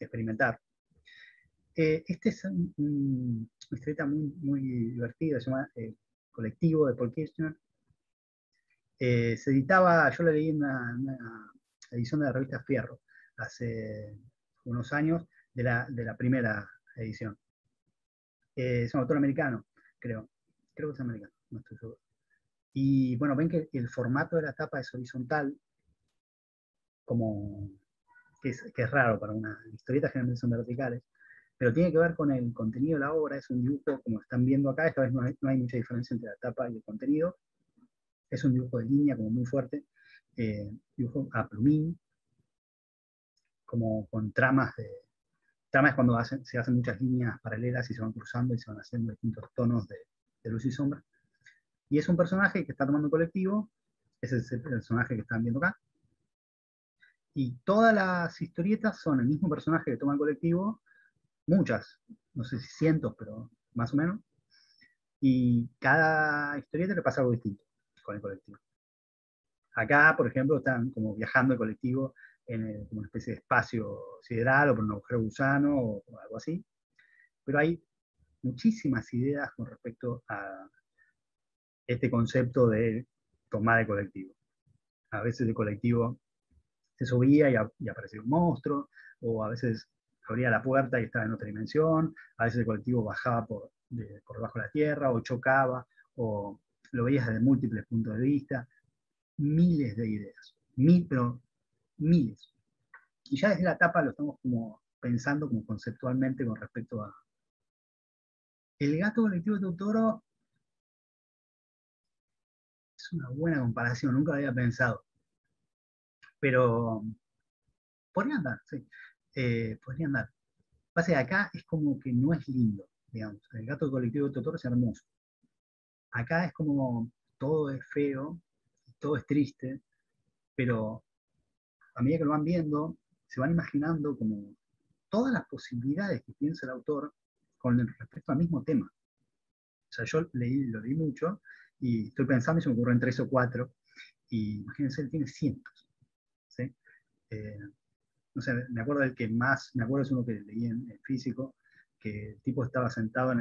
experimentar. Este es una historieta muy, muy divertida, se llama Colectivo, de Paul Kirchner. Se editaba, yo la leí en una edición de la revista Fierro. hace unos años, de la primera edición. Es un autor americano, creo que es americano, no estoy seguro. Y bueno, ven que el formato de la tapa es horizontal, como que es raro para una historieta, generalmente son verticales, pero tiene que ver con el contenido de la obra. Es un dibujo, como están viendo acá, esta vez no hay mucha diferencia entre la tapa y el contenido. Es un dibujo de línea, como muy fuerte, dibujo a plumín, como con tramas de... Tramas es cuando se hacen muchas líneas paralelas y se van cruzando y se van haciendo distintos tonos de luz y sombra. Y es un personaje que está tomando Colectivo, ese es el personaje que están viendo acá. Y todas las historietas son el mismo personaje que toma el Colectivo, muchas, no sé si cientos, pero más o menos. Y cada historieta le pasa algo distinto con el Colectivo. Acá, por ejemplo, están como viajando el Colectivo en una especie de espacio sideral o por un agujero gusano o algo así. Pero hay muchísimas ideas con respecto a este concepto de tomar el Colectivo. A veces el Colectivo se subía y aparecía un monstruo, o a veces abría la puerta y estaba en otra dimensión, a veces el Colectivo bajaba por debajo de la tierra, o chocaba, o lo veías desde múltiples puntos de vista. Miles de ideas, miles. Y ya desde la tapa lo estamos como pensando como conceptualmente con respecto a... El gato Colectivo de Totoro es una buena comparación, nunca lo había pensado. Pero podría andar, sí. Podría andar. Pasa que acá es como que no es lindo, digamos. El gato Colectivo de Totoro es hermoso. Acá es como todo es feo, todo es triste, pero a medida que lo van viendo, se van imaginando como todas las posibilidades que piensa el autor con respecto al mismo tema. O sea, yo lo leí mucho, y estoy pensando y se me ocurren 3 o 4, y imagínense, él tiene cientos. ¿Sí? No sé, me acuerdo del que más, me acuerdo es uno que leí en físico, que el tipo estaba sentado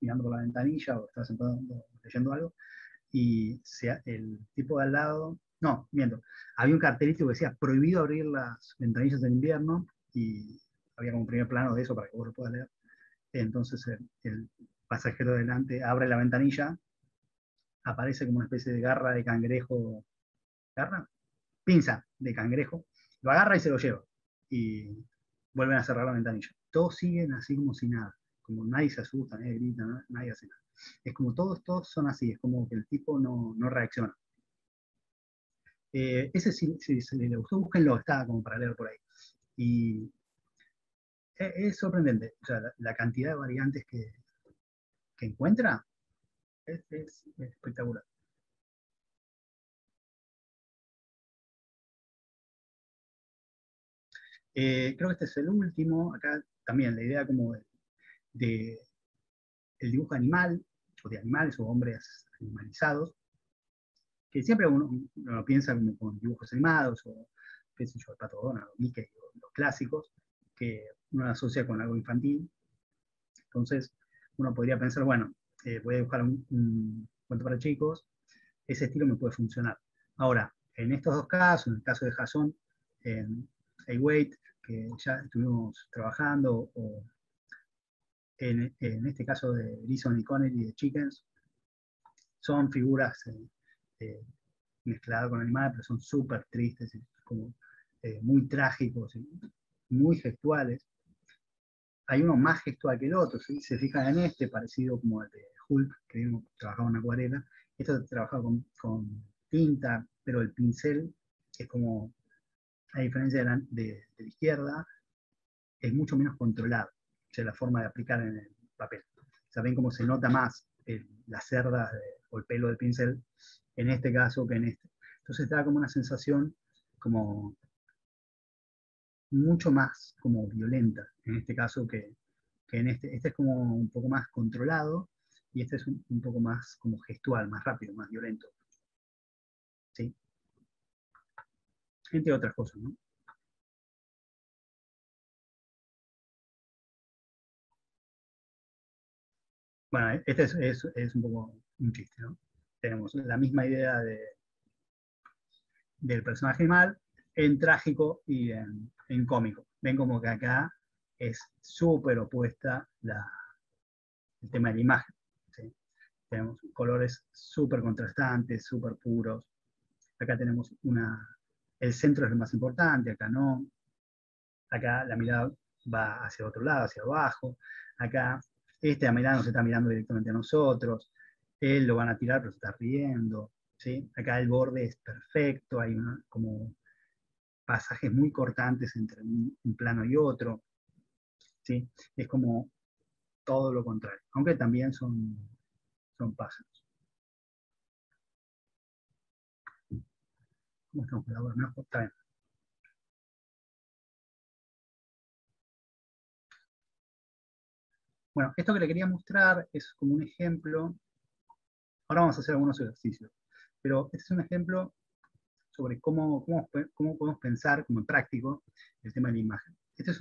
mirando por la ventanilla, o estaba sentado leyendo algo, y el tipo de al lado, no, miento, había un cartelito que decía prohibido abrir las ventanillas en invierno, y había como un primer plano de eso para que vos lo puedas leer. Entonces el pasajero de delante abre la ventanilla, aparece como una especie de garra de cangrejo, ¿garra? Pinza de cangrejo, lo agarra y se lo lleva, y vuelven a cerrar la ventanilla. Todos siguen así como si nada, como nadie se asusta, nadie grita, nadie hace nada. Es como todos son así, es como que el tipo no reacciona. Ese sí, si le gustó, búsquenlo, está como para leer por ahí. Y es sorprendente, o sea, la cantidad de variantes que encuentra es espectacular. Creo que este es el último, acá también la idea como de el dibujo animal, o de animales, o hombres animalizados, que siempre uno piensa como con dibujos animados, o qué sé yo, el Pato Donald, o Mickey, o los clásicos, que uno asocia con algo infantil. Entonces, uno podría pensar, bueno, voy a dibujar un cuento para chicos, ese estilo me puede funcionar. Ahora, en estos dos casos, en el caso de Jason, en Eight, que ya estuvimos trabajando, o en este caso de Grison y Connell y de Chickens, son figuras mezcladas con animales, pero son súper tristes, como, muy trágicos, muy gestuales. Hay uno más gestual que el otro, ¿sí? Se fijan en este, parecido como el de Hulk, que hemos trabajado en acuarela. Esto se trabaja con tinta, pero el pincel es como, a diferencia de la izquierda, es mucho menos controlado. La forma de aplicar en el papel. Saben cómo se nota más las cerdas o el pelo del pincel en este caso que en este. Entonces da como una sensación como mucho más como violenta en este caso que en este. Este es como un poco más controlado y este es un poco más como gestual, más rápido, más violento. ¿Sí? Entre otras cosas, ¿no? Bueno, este es un poco un chiste, ¿no? Tenemos la misma idea del personaje animal, en trágico y en cómico. Ven como que acá es súper opuesta el tema de la imagen, ¿sí? Tenemos colores súper contrastantes, súper puros. Acá tenemos el centro es lo más importante, acá no. Acá la mirada va hacia otro lado, hacia abajo. Acá este mirada nos está mirando directamente a nosotros. Él lo van a tirar, pero se está riendo, ¿sí? Acá el borde es perfecto, hay como pasajes muy cortantes entre un plano y otro, ¿sí? Es como todo lo contrario, aunque también son pájaros. ¿Cómo estamos con la hora? No, está bien. Bueno, esto que le quería mostrar es como un ejemplo. Ahora vamos a hacer algunos ejercicios, pero este es un ejemplo sobre cómo podemos pensar como práctico el tema de la imagen. Este es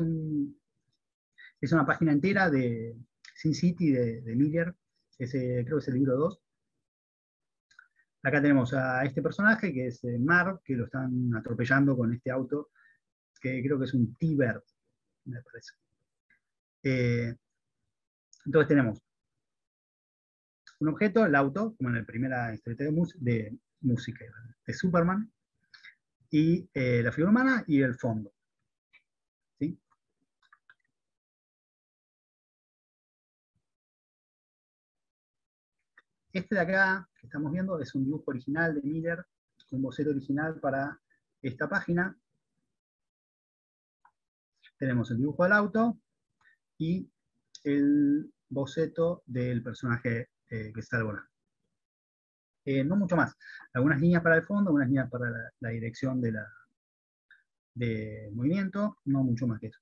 una página entera de Sin City de Miller, creo que es el libro 2. Acá tenemos a este personaje que es Marv, que lo están atropellando con este auto, que creo que es un T-Bird, me parece. Entonces tenemos un objeto, el auto, como en la primera historieta de música, de Superman, y la figura humana y el fondo, ¿sí? Este de acá, que estamos viendo, es un dibujo original de Miller, un boceto original para esta página. Tenemos el dibujo del auto y el boceto del personaje que está al volante. No mucho más. Algunas líneas para el fondo, algunas líneas para la dirección del movimiento, no mucho más que eso.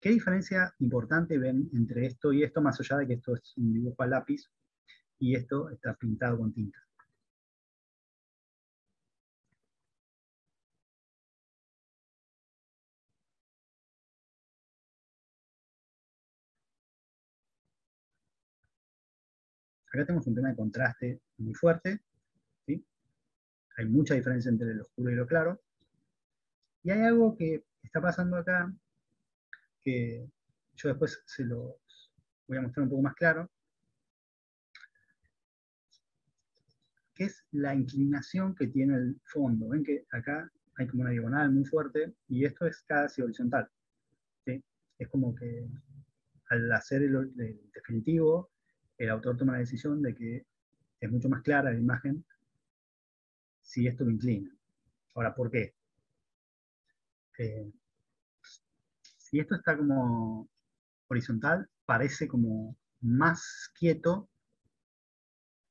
¿Qué diferencia importante ven entre esto y esto, más allá de que esto es un dibujo a lápiz y esto está pintado con tinta? Acá tenemos un tema de contraste muy fuerte, ¿sí? Hay mucha diferencia entre lo oscuro y lo claro. Y hay algo que está pasando acá, que yo después se los voy a mostrar un poco más claro, que es la inclinación que tiene el fondo. Ven que acá hay como una diagonal muy fuerte, y esto es casi horizontal, ¿sí? Es como que al hacer el definitivo, el autor toma la decisión de que es mucho más clara la imagen si esto lo inclina. Ahora, ¿por qué? Si esto está como horizontal, parece como más quieto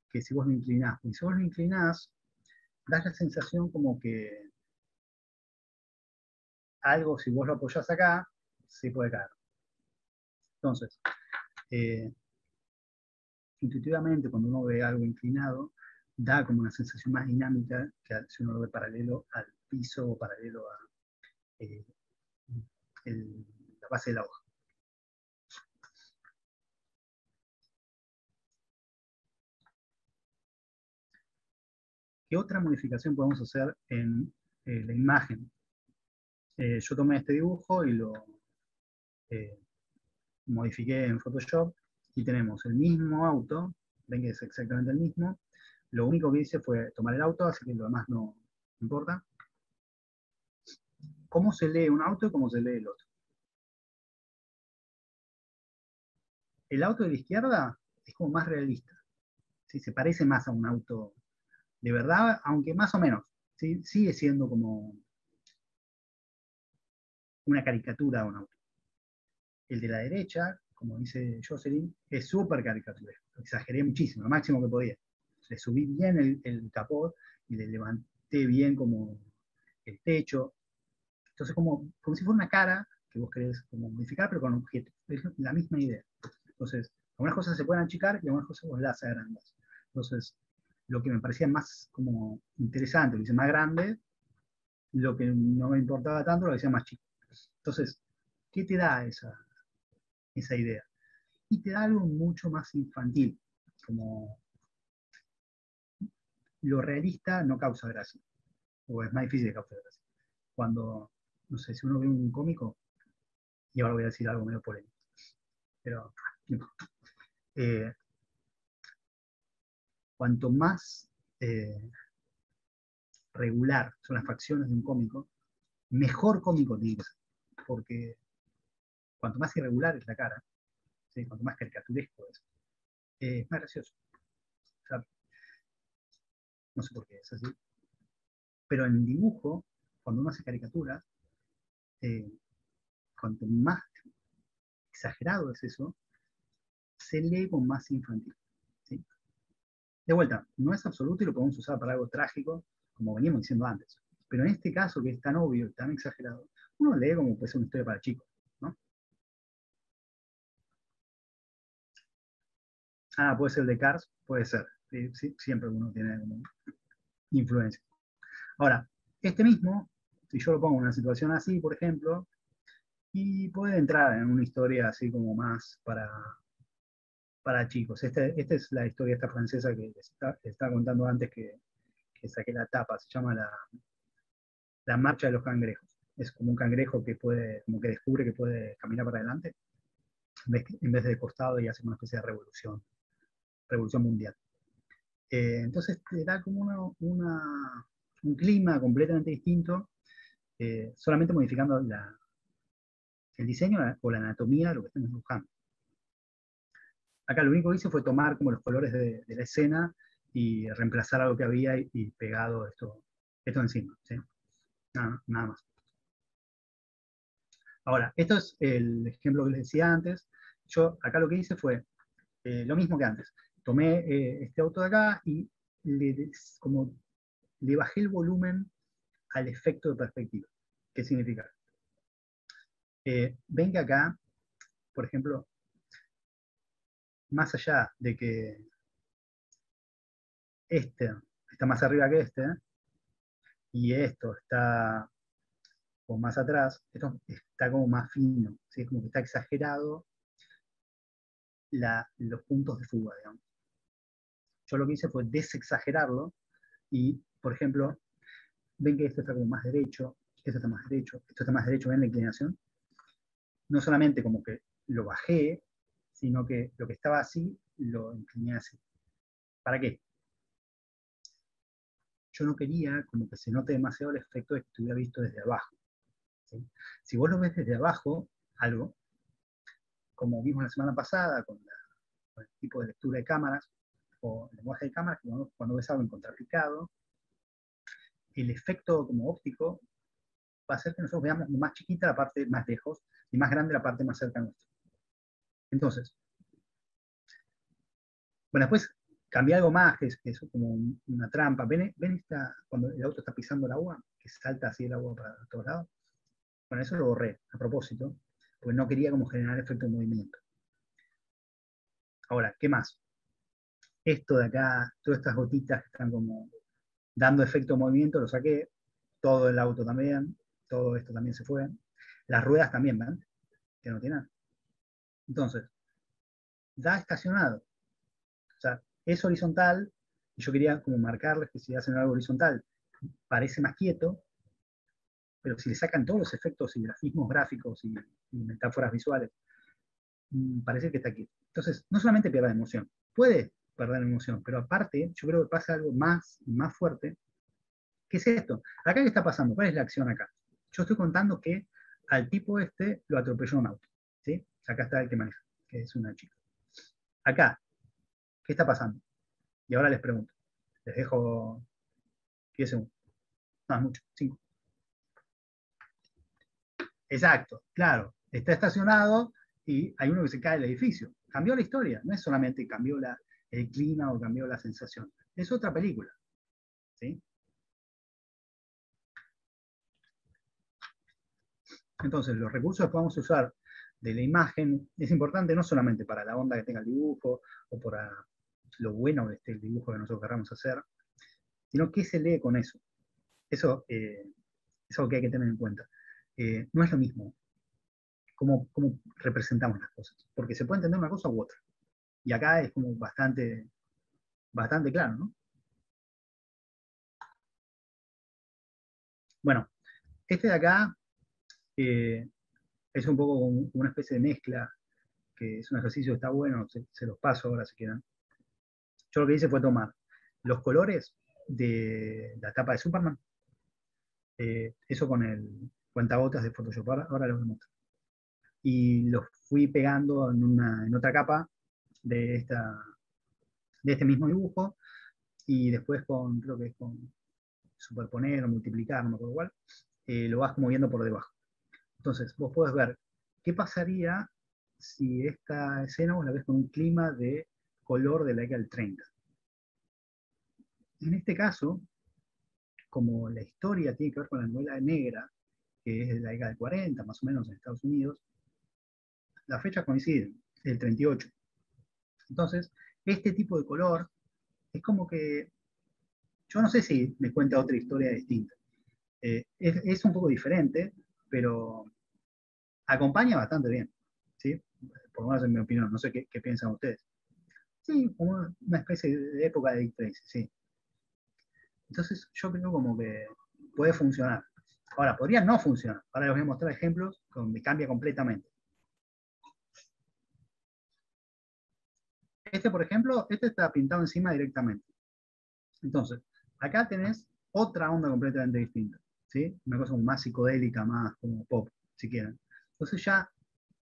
que si vos lo inclinás. Y si vos lo inclinás, das la sensación como que algo, si vos lo apoyás acá, se puede caer. Entonces, intuitivamente, cuando uno ve algo inclinado, da como una sensación más dinámica que si uno lo ve paralelo al piso o paralelo a la base de la hoja. ¿Qué otra modificación podemos hacer en la imagen? Yo tomé este dibujo y lo modifiqué en Photoshop. Y tenemos el mismo auto, ven que es exactamente el mismo. Lo único que hice fue tomar el auto, así que lo demás no importa. ¿Cómo se lee un auto y cómo se lee el otro? El auto de la izquierda es como más realista, ¿sí? Se parece más a un auto de verdad, aunque más o menos, ¿sí? Sigue siendo como una caricatura de un auto. El de la derecha, como dice Jocelyn, es súper caricaturero. Exageré muchísimo, lo máximo que podía. Le subí bien el capot y le levanté bien como el techo. Entonces, como si fuera una cara que vos querés como modificar, pero con un objeto. Es la misma idea. Entonces, algunas cosas se pueden achicar y algunas cosas vos las agrandás. Entonces, lo que me parecía más como interesante, lo hice más grande, lo que no me importaba tanto, lo hacía más chico. Entonces, ¿qué te da esa idea? Y te da algo mucho más infantil, como lo realista no causa gracia. o es más difícil de causar gracia. Cuando, no sé, si uno ve un cómico, y ahora voy a decir algo medio polémico, pero no. Cuanto más regular son las facciones de un cómico, mejor cómico tiene que ser, porque cuanto más irregular es la cara, ¿sí? Cuanto más caricaturesco es más gracioso. O sea, no sé por qué es así. Pero en dibujo, cuando uno hace caricaturas, cuanto más exagerado es eso, se lee con más infantil. ¿Sí? De vuelta, no es absoluto y lo podemos usar para algo trágico, como veníamos diciendo antes. Pero en este caso, que es tan obvio y tan exagerado, uno lee como puede ser una historia para chicos, ¿no? Ah, puede ser de Cars, puede ser. Sí, siempre uno tiene influencia. Ahora, este mismo, si yo lo pongo en una situación así, por ejemplo, y puede entrar en una historia así como más para chicos. Esta es la historia esta francesa que les estaba contando antes que saqué la tapa, se llama La marcha de los cangrejos. Es como un cangrejo que puede, como que descubre que puede caminar para adelante, en vez de costado, y hace una especie de revolución mundial. Entonces te da como un clima completamente distinto, solamente modificando el diseño o la anatomía de lo que estamos buscando. Acá lo único que hice fue tomar como los colores de la escena y reemplazar algo que había y pegado esto encima, ¿sí? Nada más. Ahora, esto es el ejemplo que les decía antes. Yo acá lo que hice fue lo mismo que antes. Tomé este auto de acá y le bajé el volumen al efecto de perspectiva. ¿Qué significa? Ven que acá, por ejemplo, más allá de que este está más arriba que este, y esto está como más atrás, esto está como más fino, ¿sí? Como que está exagerado los puntos de fuga, digamos. Yo lo que hice fue desexagerarlo y, por ejemplo, ven que esto está como más derecho, esto está más derecho, esto está más derecho, ¿ven la inclinación? No solamente como que lo bajé, sino que lo que estaba así, lo incliné así. ¿Para qué? Yo no quería como que se note demasiado el efecto de que estuviera visto desde abajo. ¿Sí? Si vos lo ves desde abajo, algo, como vimos la semana pasada con el tipo de lectura de cámaras, o el lenguaje de cámaras, cuando ves algo en contrapicado, el efecto como óptico va a hacer que nosotros veamos más chiquita la parte más lejos, y más grande la parte más cerca nuestra. Entonces, bueno, después cambié algo más, que es como una trampa. ¿Ven cuando el auto está pisando el agua, que salta así el agua para todos lados? Bueno, eso lo borré a propósito, porque no quería como generar efecto de movimiento. Ahora, ¿qué más? Esto de acá, todas estas gotitas que están como dando efecto de movimiento, lo saqué. Todo el auto también, todo esto también se fue. Las ruedas también, ¿verdad? Que no tienen. Entonces, da estacionado. O sea, es horizontal, y yo quería como marcarles que si hacen algo horizontal, parece más quieto, pero si le sacan todos los efectos y grafismos gráficos y metáforas visuales, parece que está quieto. Entonces, no solamente pierde emoción, puede perder emoción, pero aparte, yo creo que pasa algo más y más fuerte. ¿Qué es esto? ¿Acá qué está pasando? ¿Cuál es la acción acá? Yo estoy contando que al tipo este lo atropelló un auto, ¿sí? Acá está el que maneja, que es una chica. Acá, ¿qué está pasando? Y ahora les pregunto. Les dejo 10 segundos. No, es mucho, 5. Exacto, claro. Está estacionado y hay uno que se cae del edificio. Cambió la historia. No es solamente cambió el clima o cambió la sensación. Es otra película. ¿Sí? Entonces, los recursos que podemos usar de la imagen es importante no solamente para la onda que tenga el dibujo o para lo bueno de este dibujo que nosotros queramos hacer, sino que se lee con eso. Eso es algo que hay que tener en cuenta. No es lo mismo cómo representamos las cosas, porque se puede entender una cosa u otra. Y acá es como bastante, bastante claro, ¿no? Bueno, este de acá es un poco como una especie de mezcla, que es un ejercicio que está bueno, se los paso ahora si quieren. Yo lo que hice fue tomar los colores de la tapa de Superman, eso con el cuentagotas de Photoshop, ahora lo muestro. Y los fui pegando en otra capa de este mismo dibujo, y después con, creo que es con superponer o multiplicar, no me acuerdo cuál, lo vas moviendo por debajo. Entonces, vos podés ver qué pasaría si esta escena vos la ves con un clima de color de la década del 30. En este caso, como la historia tiene que ver con la novela negra, que es de la década del 40, más o menos, en Estados Unidos, las fechas coinciden, el 38. Entonces, este tipo de color es como que, yo no sé si me cuenta otra historia distinta. Es un poco diferente, pero acompaña bastante bien, ¿sí? Por lo menos en mi opinión, no sé qué piensan ustedes. Sí, como una especie de época de Dick Tracy, sí. Entonces yo creo como que puede funcionar. Ahora, podría no funcionar. Ahora les voy a mostrar ejemplos donde cambia completamente. Este, por ejemplo, este está pintado encima directamente. Entonces, acá tenés otra onda completamente distinta, ¿sí? Una cosa más psicodélica, más como pop, si quieren. Entonces ya,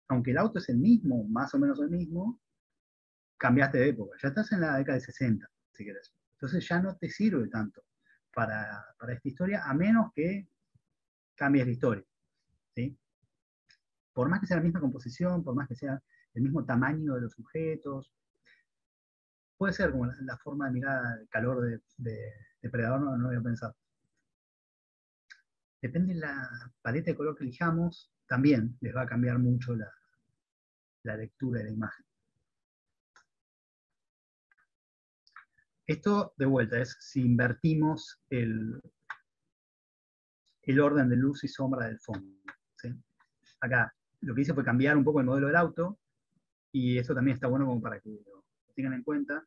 aunque el auto es el mismo, más o menos el mismo, cambiaste de época. Ya estás en la década de 60, si querés. Entonces ya no te sirve tanto para esta historia, a menos que cambies la historia, ¿sí? Por más que sea la misma composición, por más que sea el mismo tamaño de los sujetos, puede ser como la forma de mirar el calor de Predador, no había pensado. Depende de la paleta de color que elijamos, también les va a cambiar mucho la lectura de la imagen. Esto, de vuelta, es si invertimos el orden de luz y sombra del fondo, ¿sí? Acá, lo que hice fue cambiar un poco el modelo del auto, y esto también está bueno como para que tengan en cuenta,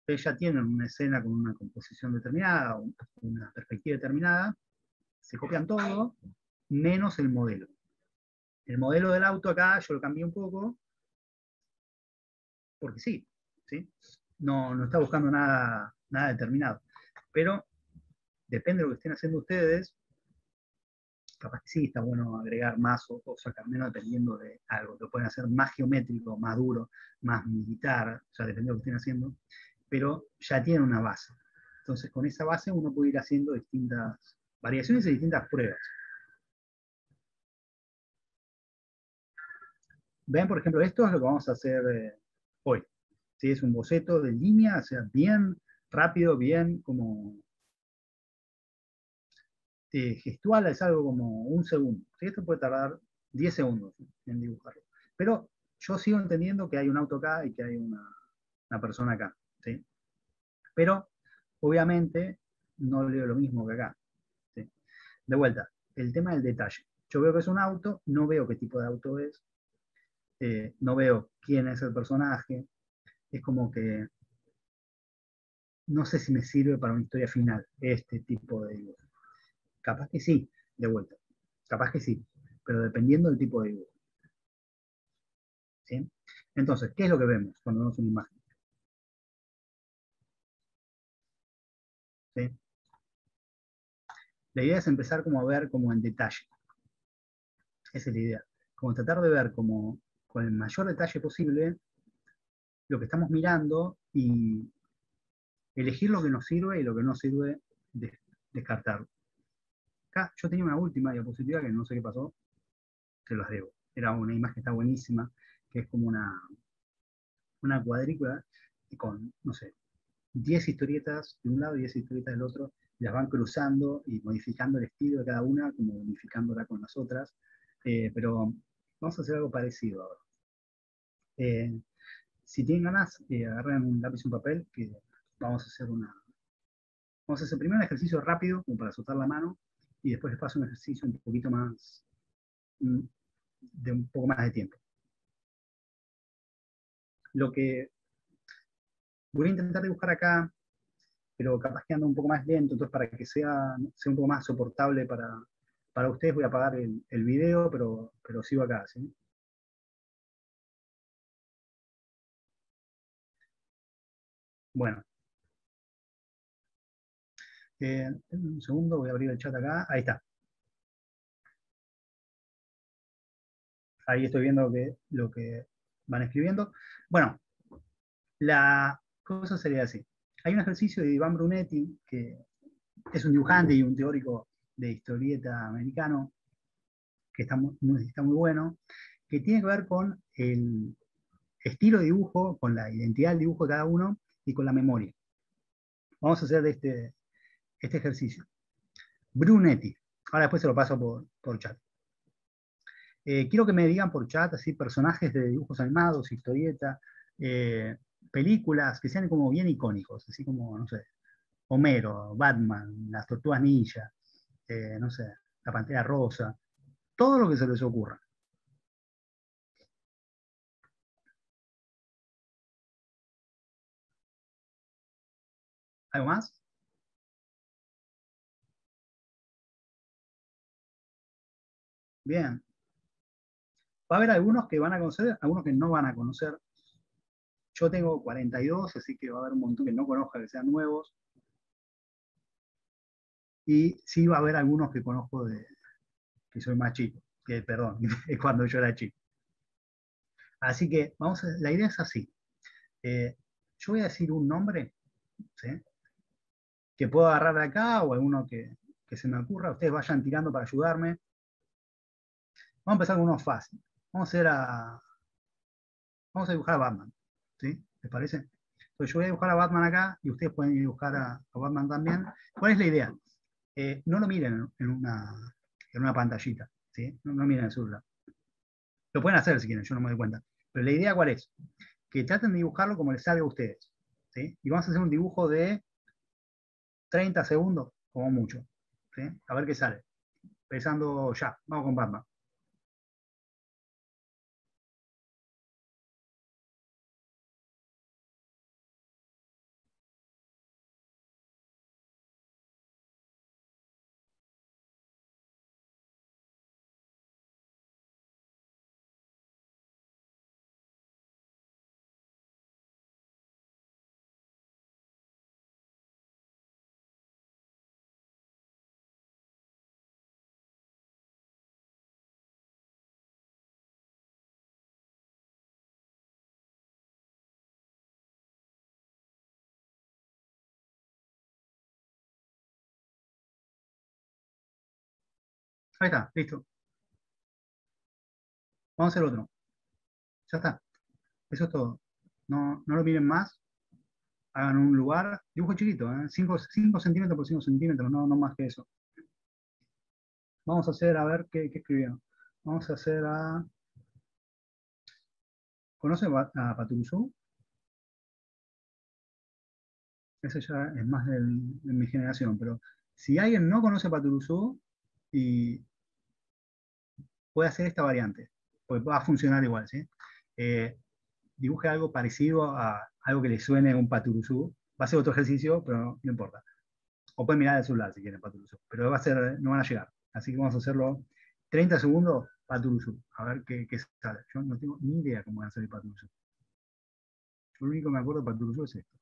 ustedes ya tienen una escena con una composición determinada, una perspectiva determinada, se copian todo, menos el modelo. El modelo del auto acá yo lo cambié un poco, porque sí, ¿sí? No está buscando nada determinado. Pero, depende de lo que estén haciendo ustedes, capaz que sí está bueno agregar más o sacar menos dependiendo de algo. Lo pueden hacer más geométrico, más duro, más militar, o sea, depende de lo que estén haciendo, pero ya tienen una base. Entonces, con esa base uno puede ir haciendo distintas variaciones y distintas pruebas. Vean, por ejemplo, esto es lo que vamos a hacer hoy. ¿Sí? Es un boceto de línea, o sea, bien rápido, bien como... gestual es algo como un segundo. ¿Sí? Esto puede tardar 10 segundos en dibujarlo. Pero yo sigo entendiendo que hay un auto acá y que hay una persona acá, ¿sí? Pero, obviamente, no leo lo mismo que acá, ¿sí? De vuelta, el tema del detalle. Yo veo que es un auto, no veo qué tipo de auto es, no veo quién es el personaje. Es como que no sé si me sirve para una historia final este tipo de dibujo. Capaz que sí, de vuelta. Capaz que sí, pero dependiendo del tipo de dibujo. ¿Sí? Entonces, ¿qué es lo que vemos cuando vemos una imagen? ¿Sí? La idea es empezar como a ver como en detalle. Esa es la idea. Como tratar de ver como con el mayor detalle posible lo que estamos mirando y elegir lo que nos sirve y lo que no sirve, descartarlo. Acá yo tenía una última diapositiva que no sé qué pasó, se las debo. Era una imagen que está buenísima, que es como una cuadrícula con, no sé, 10 historietas de un lado y 10 historietas del otro, y las van cruzando y modificando el estilo de cada una, como unificándola con las otras, pero vamos a hacer algo parecido ahora. Si tienen ganas, agarren un lápiz y un papel, que vamos a hacer primero un ejercicio rápido, como para soltar la mano, y después les paso un ejercicio un poquito más, de un poco más de tiempo. Lo que voy a intentar dibujar acá pero capaz que anda un poco más lento, entonces para que sea un poco más soportable para ustedes voy a apagar el video, pero sigo acá, ¿sí? Bueno. Un segundo, voy a abrir el chat acá. Ahí está. Ahí estoy viendo lo que van escribiendo. Bueno, la cosa sería así. Hay un ejercicio de Iván Brunetti, que es un dibujante y un teórico de historieta americano, que está muy bueno, que tiene que ver con el estilo de dibujo, con la identidad del dibujo de cada uno y con la memoria. Vamos a hacer de este ejercicio. Brunetti. Ahora después se lo paso por chat. Quiero que me digan por chat, así, personajes de dibujos animados, historieta, películas que sean como bien icónicos, así como, no sé, Homero, Batman, las Tortugas Ninja, no sé, la Pantera Rosa, todo lo que se les ocurra. ¿Algo más? Bien. Va a haber algunos que van a conocer, algunos que no van a conocer. Yo tengo 42, así que va a haber un montón que no conozca, que sean nuevos. Y sí va a haber algunos que conozco que soy más chico, que, perdón, es cuando yo era chico. Así que vamos a, la idea es así. Yo voy a decir un nombre, ¿sí?, que puedo agarrar de acá o alguno que se me ocurra. Ustedes vayan tirando para ayudarme. Vamos a empezar con uno fácil. Vamos a dibujar a Batman, ¿sí? ¿Les parece? Entonces yo voy a dibujar a Batman acá y ustedes pueden dibujar a Batman también. ¿Cuál es la idea? No lo miren en una pantallita, ¿sí? No miren el celular. Lo pueden hacer si quieren, yo no me doy cuenta. Pero la idea, ¿cuál es? Que traten de dibujarlo como les salga a ustedes, ¿sí? Y vamos a hacer un dibujo de 30 segundos, como mucho, ¿sí? A ver qué sale. Empezando ya. Vamos con Batman. Ahí está, listo. Vamos a hacer otro. Ya está. Eso es todo. No lo miren más. Hagan un lugar. Dibujo chiquito, ¿eh? 5 centímetros por 5 centímetros, no más que eso. Vamos a hacer, a ver qué escribieron. Vamos a hacer a... ¿Conocen a Paturuzú? Ese ya es más de mi generación, pero si alguien no conoce a Paturuzú y puede hacer esta variante, pues va a funcionar igual, ¿sí? Dibuje algo parecido a algo que le suene a un Paturuzú. Va a ser otro ejercicio, pero no importa. O pueden mirar al celular si quieren Paturuzú, pero no van a llegar. Así que vamos a hacerlo 30 segundos Paturuzú, a ver qué sale. Yo no tengo ni idea cómo va a salir Paturuzú. Yo lo único que me acuerdo de Paturuzú es esto.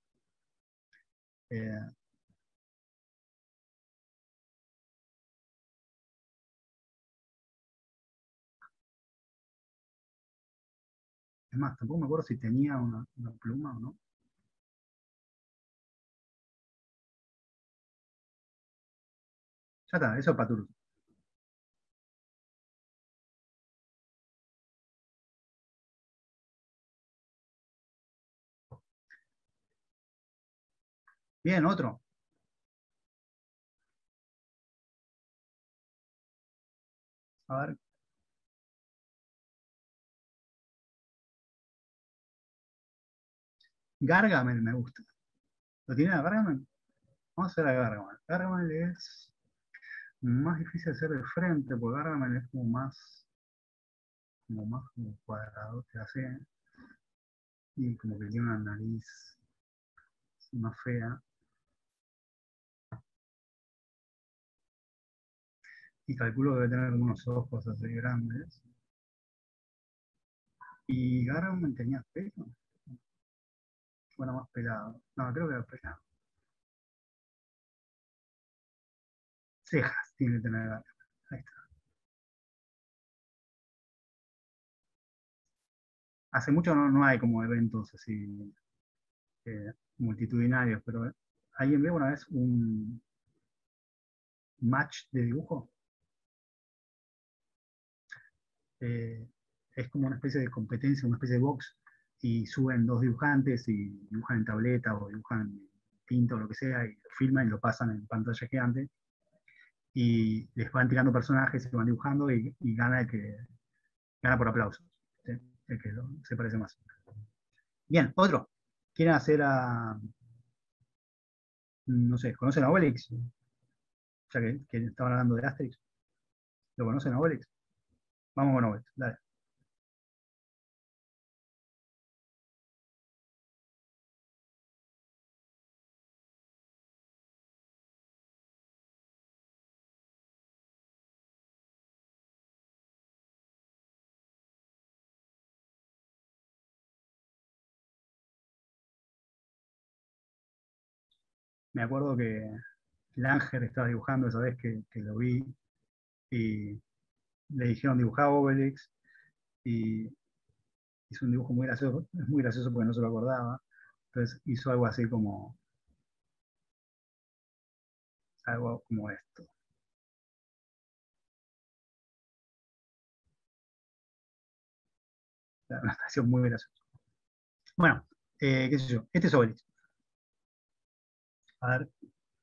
Es más, tampoco me acuerdo si tenía una pluma o no. Ya está, eso es Paturuzú. Bien, otro. A ver. Gargamel me gusta. ¿Lo tienen a Gargamel? Vamos a hacer a Gargamel. Gargamel es más difícil hacer de frente, porque Gargamel es como más cuadrado que hace. Y como que tiene una nariz más fea. y calculo que debe tener algunos ojos así grandes. Y Gargamel tenía pelo. Bueno, más pelado. No, creo que era pelado. Cejas tiene que tener Gargamel. Ahí está. Hace mucho no hay como eventos así multitudinarios, pero ¿alguien vio una vez un match de dibujo? Es como una especie de competencia, una especie de box, y suben dos dibujantes y dibujan en tableta o dibujan en tinta o lo que sea, y lo filman y lo pasan en pantalla gigante, y les van tirando personajes, se van dibujando, y gana el que gana por aplausos, ¿sí? El que se parece más. Bien, otro. ¿Quieren hacer a... no sé, ¿conocen a Obelix? Ya que estaban hablando de Asterix. ¿Lo conocen a Obelix? Vamos con Obelix, dale. Me acuerdo que Langer estaba dibujando esa vez que lo vi, y le dijeron dibujar Obelix, y hizo un dibujo muy gracioso, es muy gracioso porque no se lo acordaba, entonces hizo algo así como, algo como esto. Una estación muy graciosa. Bueno, qué sé yo, este es Obelix. A ver,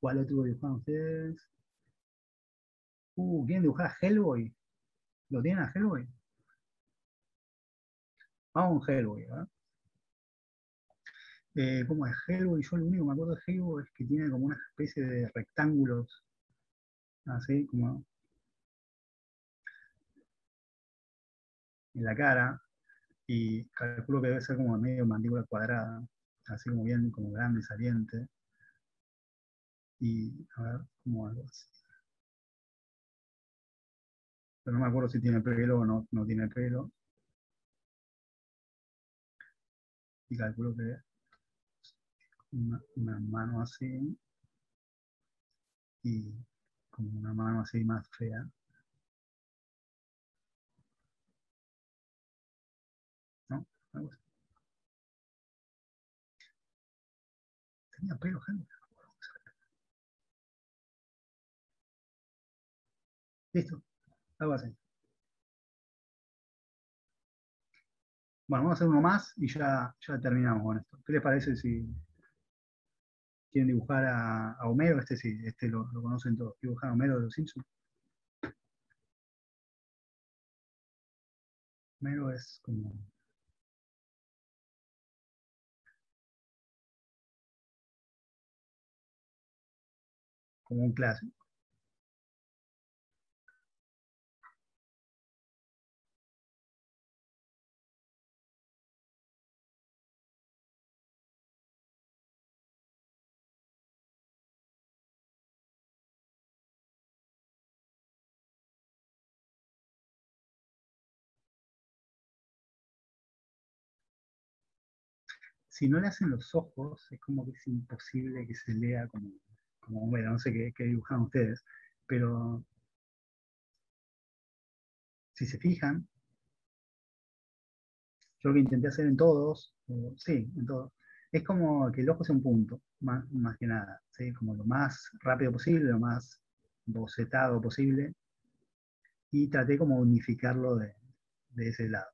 ¿cuál otro dibujan ustedes? ¿Quieren dibujar a Hellboy? ¿Lo tienen a Hellboy? Vamos con Hellboy, ¿verdad? ¿Cómo es Hellboy? Yo lo único que me acuerdo de Hellboy es que tiene como una especie de rectángulos. Así, como... en la cara. Y calculo que debe ser como medio mandíbula cuadrada. Así como bien, como grande y saliente. Y a ver, como algo así. Pero no me acuerdo si tiene pelo o no tiene pelo. Y calculo que una mano así. Y como una mano así más fea. ¿No? Algo así. Tenía pelo, gente. Listo, algo así. Bueno, vamos a hacer uno más y ya terminamos con esto. ¿Qué les parece si quieren dibujar a Homero? Este sí, este lo conocen todos. Dibujar a Homero de los Simpsons. Homero es como... como un clásico. Si no le hacen los ojos, es como que es imposible que se lea como bueno, no sé qué dibujan ustedes, pero si se fijan, yo lo que intenté hacer en todos, sí, en todos, es como que el ojo sea un punto, más que nada, ¿sí? Como lo más rápido posible, lo más bocetado posible, y traté como unificarlo de ese lado.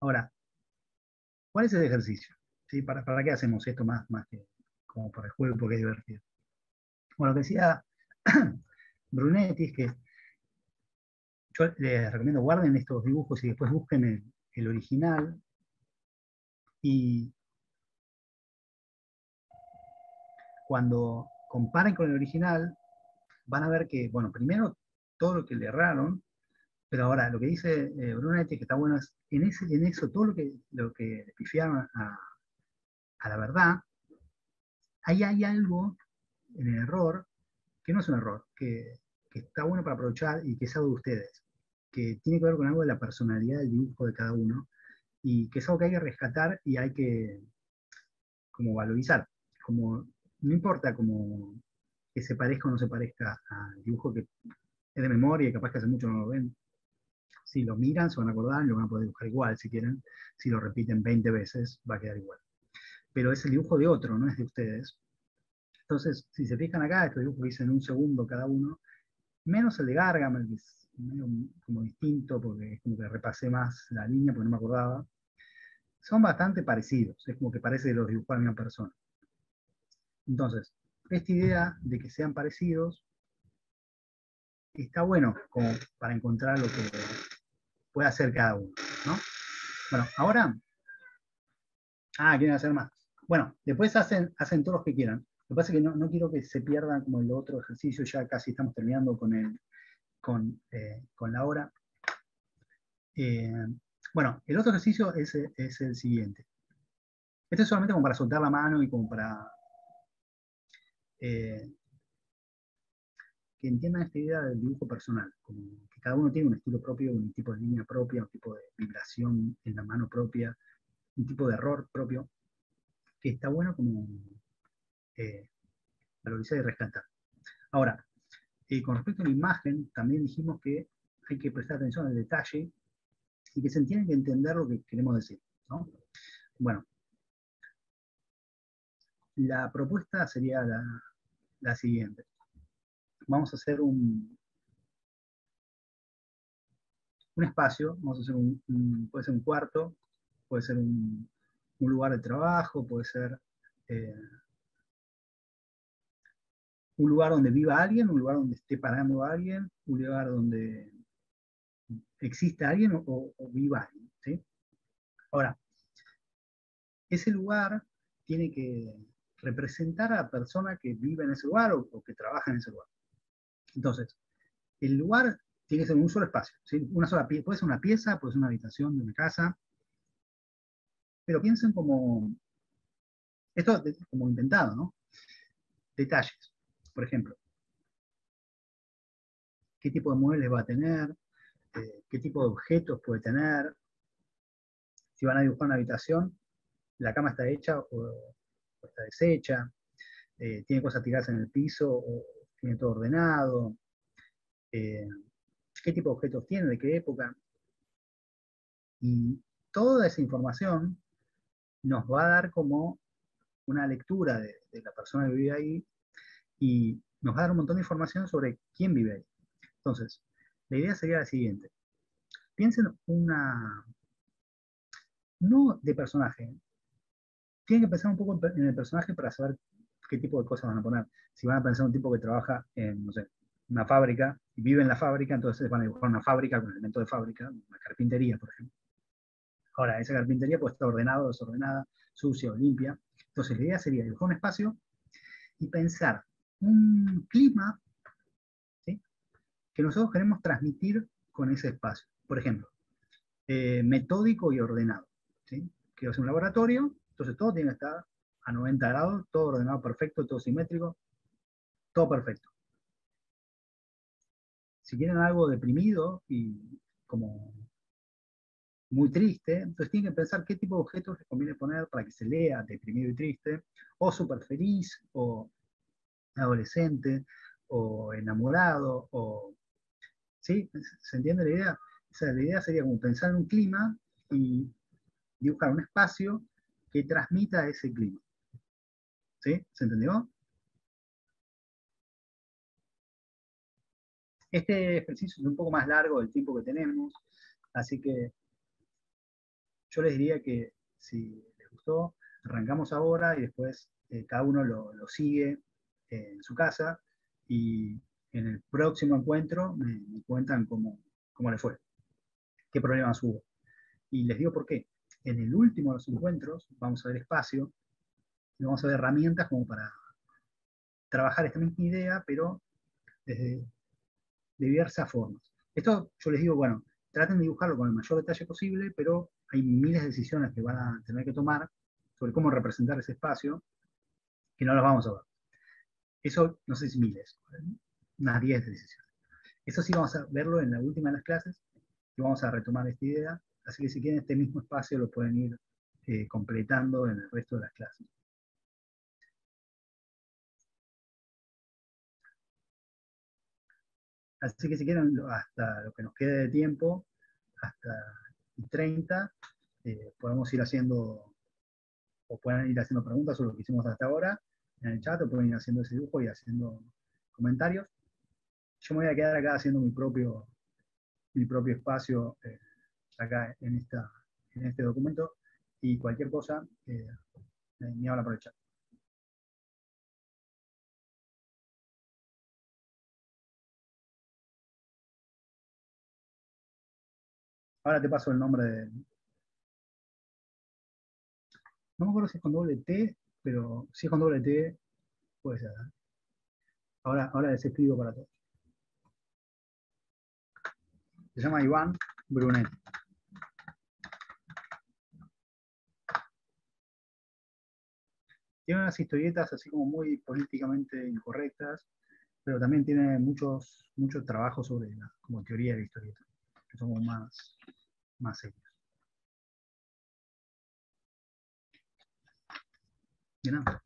Ahora, ¿cuál es el ejercicio? ¿Sí? ¿Para qué hacemos esto más que como para el juego? Porque es divertido. Bueno, lo que decía Brunetti es que yo les recomiendo guarden estos dibujos y después busquen el original y cuando comparen con el original van a ver que, bueno, primero todo lo que le erraron, pero ahora lo que dice Brunetti que está bueno es en eso todo lo que le pifiaron a la verdad, ahí hay algo en el error, que no es un error, que que está bueno para aprovechar y que es algo de ustedes, que tiene que ver con algo de la personalidad del dibujo de cada uno, y que es algo que hay que rescatar y hay que como valorizar. Como, no importa como que se parezca o no se parezca al dibujo que es de memoria y capaz que hace mucho no lo ven. Si lo miran, se van a acordar, lo van a poder dibujar igual si quieren. Si lo repiten 20 veces, va a quedar igual. Pero es el dibujo de otro, no es de ustedes. Entonces, si se fijan acá, estos dibujos que dicen un segundo cada uno, menos el de Gargamel, que es medio como distinto, porque es como que repasé más la línea, porque no me acordaba. Son bastante parecidos, es como que parece que los dibujó la misma persona. Entonces, esta idea de que sean parecidos está bueno como para encontrar lo que puede hacer cada uno, ¿no? Bueno, ahora... Ah, quieren hacer más. Bueno, después hacen todos los que quieran. Lo que pasa es que no quiero que se pierdan como el otro ejercicio, ya casi estamos terminando con la hora. Bueno, el otro ejercicio es el siguiente. Este es solamente como para soltar la mano y como para que entiendan esta idea del dibujo personal, como que cada uno tiene un estilo propio, un tipo de línea propia, un tipo de vibración en la mano propia, un tipo de error propio, que está bueno como valorizar y rescatar. Ahora, con respecto a la imagen, también dijimos que hay que prestar atención al detalle y que se tiene que entender lo que queremos decir, ¿no? Bueno, la propuesta sería la siguiente. Vamos a hacer un espacio, vamos a hacer puede ser un cuarto, puede ser un lugar de trabajo, puede ser un lugar donde viva alguien, un lugar donde esté parando alguien, un lugar donde exista alguien o viva alguien, ¿sí? Ahora, ese lugar tiene que representar a la persona que vive en ese lugar o que trabaja en ese lugar. Entonces, el lugar tiene que ser un solo espacio, ¿sí? Una sola pieza, puede ser una pieza, puede ser una habitación de una casa, pero piensen como, esto como inventado, ¿no? Detalles, por ejemplo, qué tipo de muebles va a tener, qué tipo de objetos puede tener, si van a dibujar una habitación, la cama está hecha o está deshecha, tiene cosas tiradas en el piso o tiene todo ordenado, qué tipo de objetos tiene, de qué época, y toda esa información nos va a dar como una lectura de la persona que vive ahí, y nos va a dar un montón de información sobre quién vive ahí. Entonces, la idea sería la siguiente. Piensen una... No de personaje. Tienen que pensar un poco en el personaje para saber qué tipo de cosas van a poner. Si van a pensar un tipo que trabaja en, no sé, una fábrica, y vive en la fábrica, entonces van a dibujar una fábrica con elementos de fábrica, una carpintería, por ejemplo. Ahora, esa carpintería puede estar ordenada o desordenada, sucia o limpia. Entonces, la idea sería dibujar un espacio y pensar un clima, ¿sí?, que nosotros queremos transmitir con ese espacio. Por ejemplo, metódico y ordenado, ¿sí? Quiero hacer un laboratorio, entonces todo tiene que estar a 90 grados, todo ordenado perfecto, todo simétrico, todo perfecto. Si quieren algo deprimido y como... muy triste, entonces tienen que pensar qué tipo de objetos les conviene poner para que se lea deprimido y triste, o súper feliz, o adolescente, o enamorado, o... ¿Sí? ¿Se entiende la idea? O sea, la idea sería como pensar en un clima y dibujar un espacio que transmita ese clima. ¿Sí? ¿Se entendió? Este ejercicio es un poco más largo del tiempo que tenemos, así que yo les diría que si les gustó, arrancamos ahora y después cada uno lo sigue en su casa, y en el próximo encuentro me cuentan cómo les fue, qué problemas hubo. Y les digo por qué. En el último de los encuentros vamos a ver espacio, y vamos a ver herramientas como para trabajar esta misma idea, pero desde diversas formas. Esto yo les digo, bueno, traten de dibujarlo con el mayor detalle posible, pero hay miles de decisiones que van a tener que tomar sobre cómo representar ese espacio, que no las vamos a ver. Eso, no sé si miles, unas 10 decisiones. Eso sí vamos a verlo en la última de las clases, y vamos a retomar esta idea, así que si quieren este mismo espacio lo pueden ir completando en el resto de las clases. Así que si quieren, hasta lo que nos quede de tiempo, hasta 30, podemos ir haciendo, o pueden ir haciendo preguntas sobre lo que hicimos hasta ahora, en el chat, o pueden ir haciendo ese dibujo y haciendo comentarios. Yo me voy a quedar acá haciendo mi propio espacio, acá en este documento, y cualquier cosa, me habla por el chat. Ahora te paso el nombre de... No me acuerdo si es con doble T, pero si es con doble T, puede ser. Ahora les escribo para todos. Se llama Iván Brunetti. Tiene unas historietas así como muy políticamente incorrectas, pero también tiene mucho trabajo sobre la como teoría de la historieta. Somos más serios. De nada.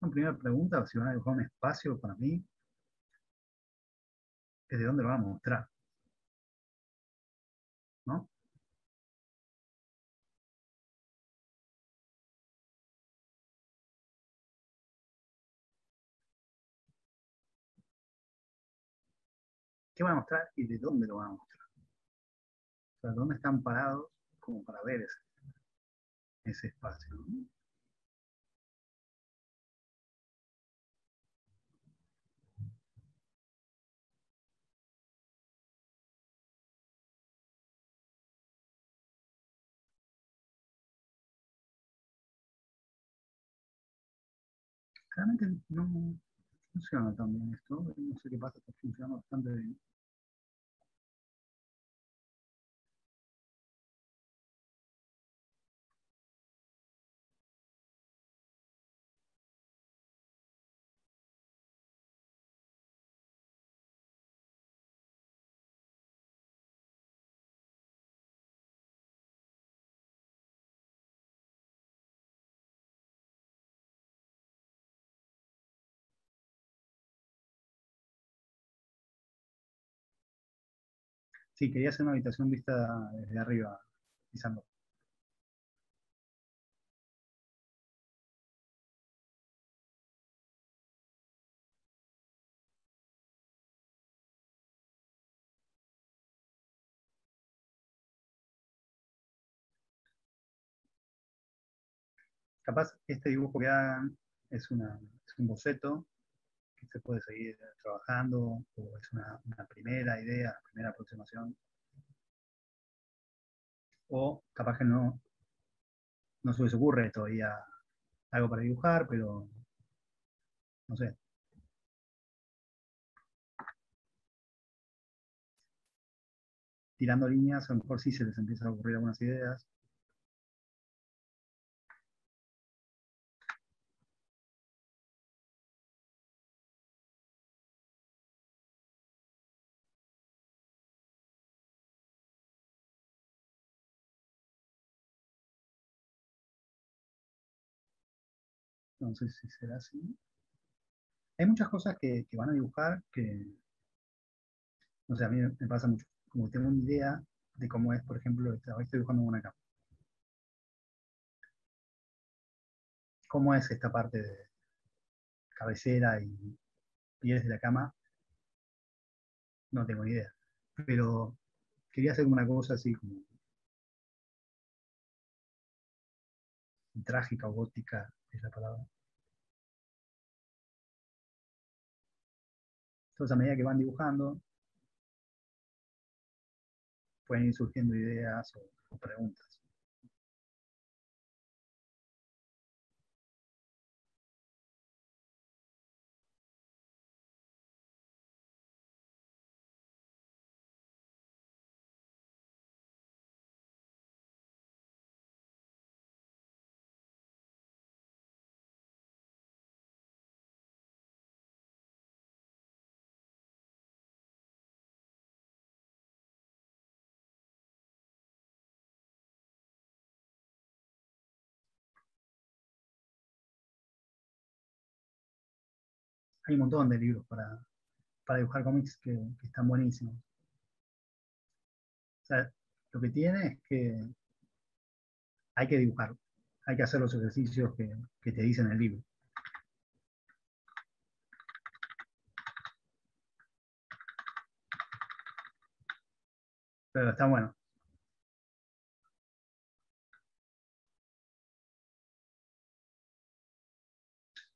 Una primera pregunta, si van a dibujar un espacio para mí, es de dónde lo van a mostrar. ¿No? ¿Qué van a mostrar y de dónde lo van a mostrar? O sea, ¿dónde están parados como para ver ese espacio? ¿No? Claramente no funciona tan bien esto, no sé qué pasa, está funcionando bastante bien. Sí, quería hacer una habitación vista desde arriba, Isandro. Capaz este dibujo que hagan es un boceto que se puede seguir trabajando, o es una primera idea, una primera aproximación. O capaz que no se les ocurre todavía algo para dibujar, pero no sé. Tirando líneas, a lo mejor sí se les empieza a ocurrir algunas ideas. No sé si será así. Hay muchas cosas que van a dibujar que, no sé, a mí me pasa mucho. Como tengo una idea de cómo es, por ejemplo, hoy estoy dibujando una cama. ¿Cómo es esta parte de cabecera y pieles de la cama? No tengo ni idea. Pero quería hacer una cosa así como trágica o gótica. Es la palabra. Entonces, a medida que van dibujando, pueden ir surgiendo ideas o preguntas. hay un montón de libros para dibujar cómics que están buenísimos. O sea, lo que tiene es que hay que dibujar, hay que hacer los ejercicios que te dicen el libro. Pero está bueno.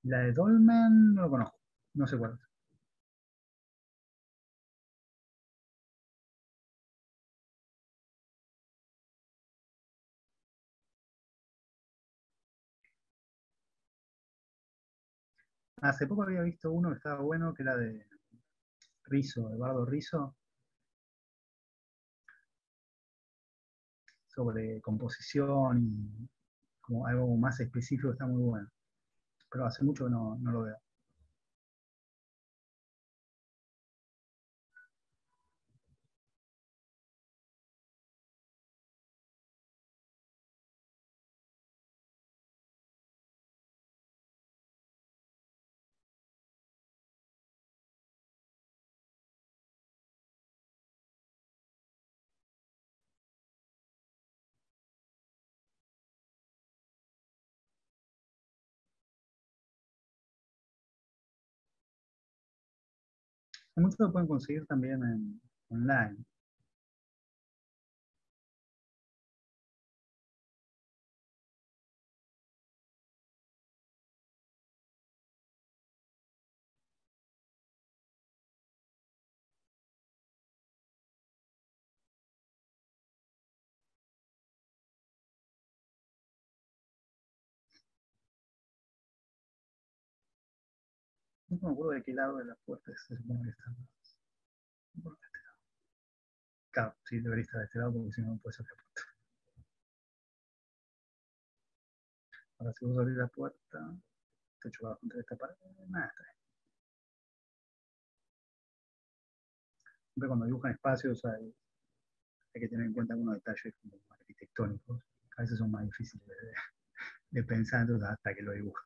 La de Dolman no lo conozco, no sé cuál es. Hace poco había visto uno que estaba bueno, que era de Rizzo, Eduardo Rizzo, sobre composición y como algo más específico, está muy bueno. Pero hace mucho que no lo veo. Hay muchos que pueden conseguir también online. No me acuerdo de qué lado de las puertas se supone que están. Bueno, de este lado. Claro, sí, debería estar de este lado porque si no, no puede ser la puerta. Ahora, si vos abrís la puerta, te chocas contra esta pared. Nada, está bien. Siempre cuando dibujan espacios hay que tener en cuenta algunos detalles como arquitectónicos. A veces son más difíciles de pensar, entonces hasta que lo dibujan.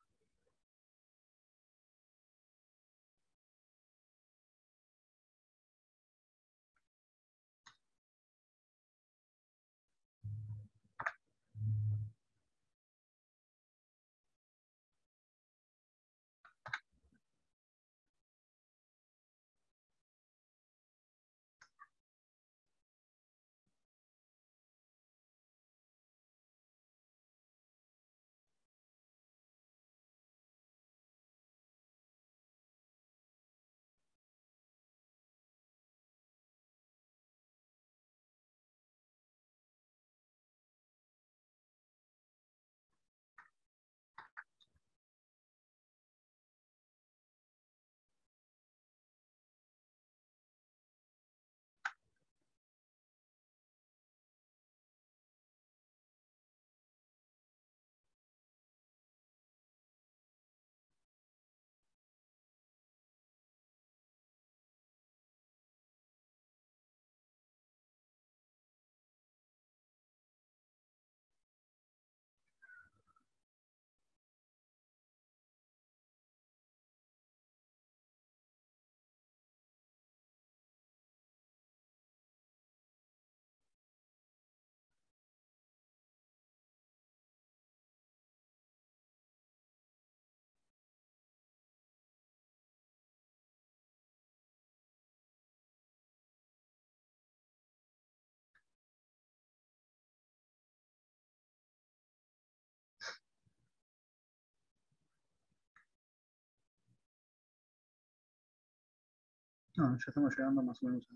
No, ya estamos llegando más o menos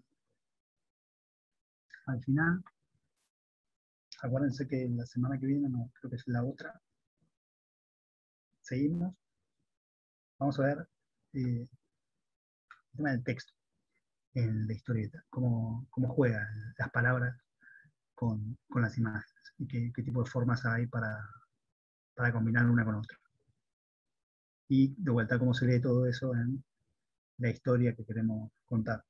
al final. Acuérdense que la semana que viene, no, creo que es la otra, seguimos. Vamos a ver el tema del texto en la historieta, cómo juegan las palabras con las imágenes y qué tipo de formas hay para combinar una con otra. Y de vuelta, cómo se lee todo eso en la historia que queremos contar.